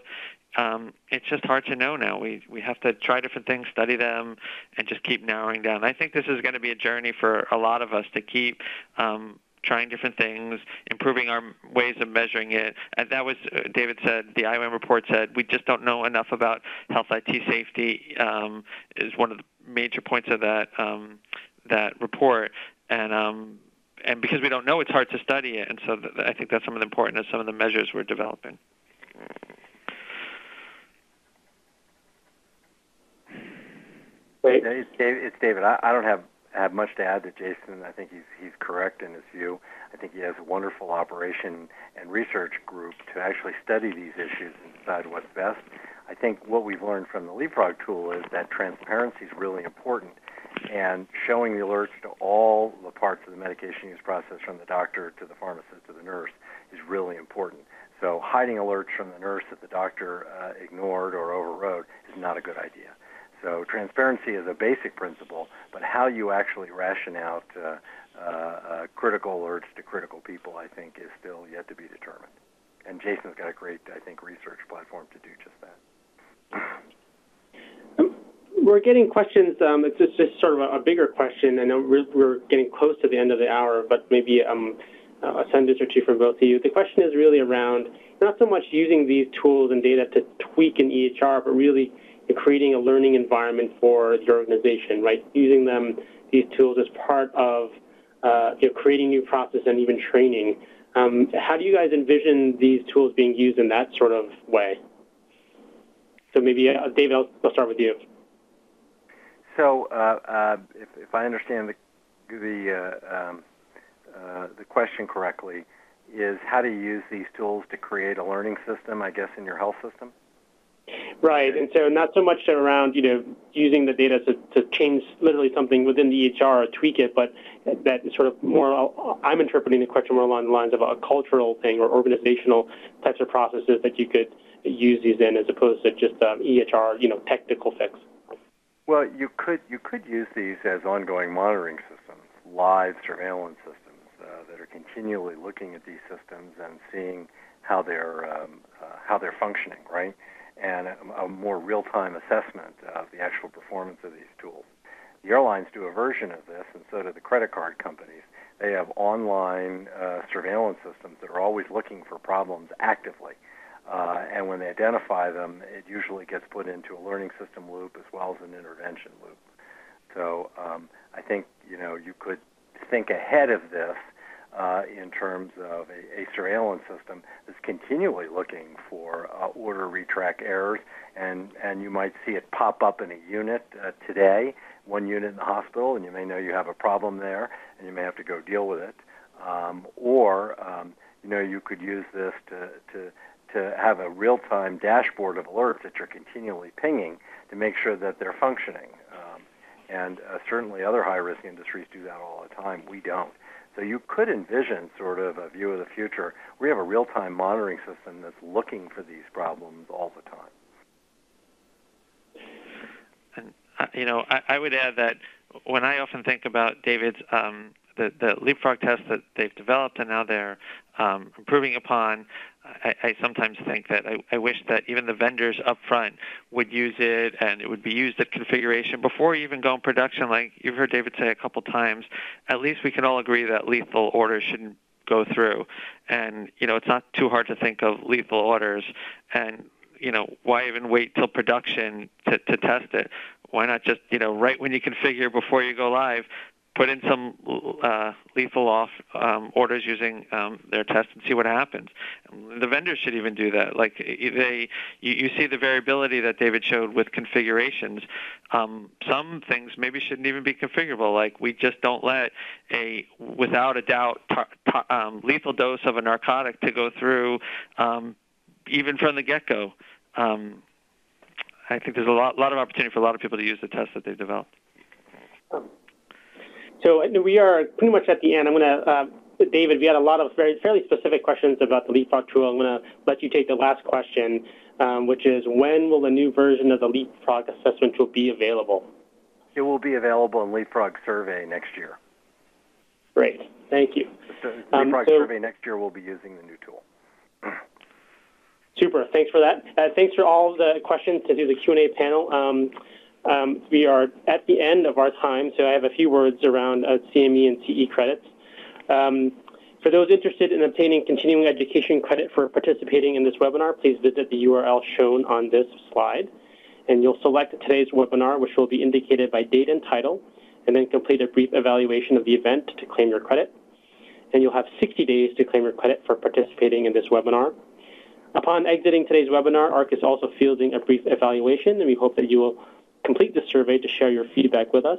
it's just hard to know now. We have to try different things, study them, and just keep narrowing down. I think this is going to be a journey for a lot of us to keep trying different things, improving our ways of measuring it. And that was, David said, the IOM report said, we just don't know enough about health IT safety, is one of the major points of that report. And because we don't know, it's hard to study it. And so I think that's some of the importance of some of the measures we're developing. Wait. It's David. I don't have much to add to Jason. I think he's correct in his view. I think he has a wonderful operation and research group to actually study these issues and decide what's best. I think what we've learned from the Leapfrog tool is that transparency is really important, and showing the alerts to all the parts of the medication use process, from the doctor to the pharmacist to the nurse, is really important. So hiding alerts from the nurse that the doctor ignored or overrode is not a good idea. So transparency is a basic principle, but how you actually ration out critical alerts to critical people, I think, is still yet to be determined. And Jason's got a great, I think, research platform to do just that. We're getting questions. It's just sort of a bigger question. I know we're getting close to the end of the hour, but maybe a sentence or two from both of you. The question is really around not so much using these tools and data to tweak an EHR, but really creating a learning environment for the organization, right? Using these tools as part of creating new process and even training. How do you guys envision these tools being used in that sort of way? So maybe, David, I'll start with you. So if I understand the question correctly, is how to use these tools to create a learning system, I guess, in your health system? Right, and so not so much around, you know, using the data to change literally something within the EHR or tweak it, but that is sort of more, I'm interpreting the question more along the lines of a cultural thing or organizational types of processes that you could use these in, as opposed to just EHR, you know, technical fix. Well, you could use these as ongoing monitoring systems, live surveillance systems that are continually looking at these systems and seeing how they're functioning, right? And a more real-time assessment of the actual performance of these tools. The airlines do a version of this, and so do the credit card companies. They have online surveillance systems that are always looking for problems actively. And when they identify them, it usually gets put into a learning system loop as well as an intervention loop. So I think, you know, you could think ahead of this in terms of a surveillance system that's continually looking for order retrack errors, and you might see it pop up in a unit today, one unit in the hospital, and you may know you have a problem there, and you may have to go deal with it. You know, you could use this to have a real-time dashboard of alerts that you're continually pinging to make sure that they're functioning. And certainly other high-risk industries do that all the time. We don't. So you could envision sort of a view of the future. We have a real-time monitoring system that's looking for these problems all the time. And, you know, I would add that when I often think about David's, the Leapfrog test that they've developed and now they're improving upon, I sometimes think that I wish that even the vendors up front would use it, and it would be used at configuration before you even go in production. Like you've heard David say a couple times, at least we can all agree that lethal orders shouldn't go through. And, you know, it's not too hard to think of lethal orders. And, you know, why even wait till production to test it? Why not just, you know, right when you configure before you go live, put in some lethal off orders using their test and see what happens. The vendors should even do that. Like you see the variability that David showed with configurations. Some things maybe shouldn't even be configurable. Like we just don't let without a doubt lethal dose of a narcotic to go through even from the get-go. I think there's a lot of opportunity for a lot of people to use the test that they've developed. So we are pretty much at the end. I'm going to, David, we had a lot of fairly specific questions about the Leapfrog tool. I'm going to let you take the last question, which is, when will the new version of the Leapfrog assessment tool be available? It will be available in Leapfrog survey next year. Great. Thank you. So Leapfrog survey next year will be using the new tool. Super. Thanks for that. Thanks for all the questions to do the Q&A panel. We are at the end of our time, so I have a few words around CME and CE credits. For those interested in obtaining continuing education credit for participating in this webinar, please visit the URL shown on this slide, and you'll select today's webinar, which will be indicated by date and title, and then complete a brief evaluation of the event to claim your credit. And you'll have 60 days to claim your credit for participating in this webinar. Upon exiting today's webinar, AHRQ is also fielding a brief evaluation, and we hope that you will complete the survey to share your feedback with us.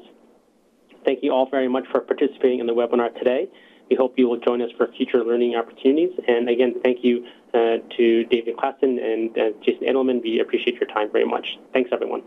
Thank you all very much for participating in the webinar today. We hope you will join us for future learning opportunities. And again, thank you to David Klassen and Jason Edelman. We appreciate your time very much. Thanks, everyone.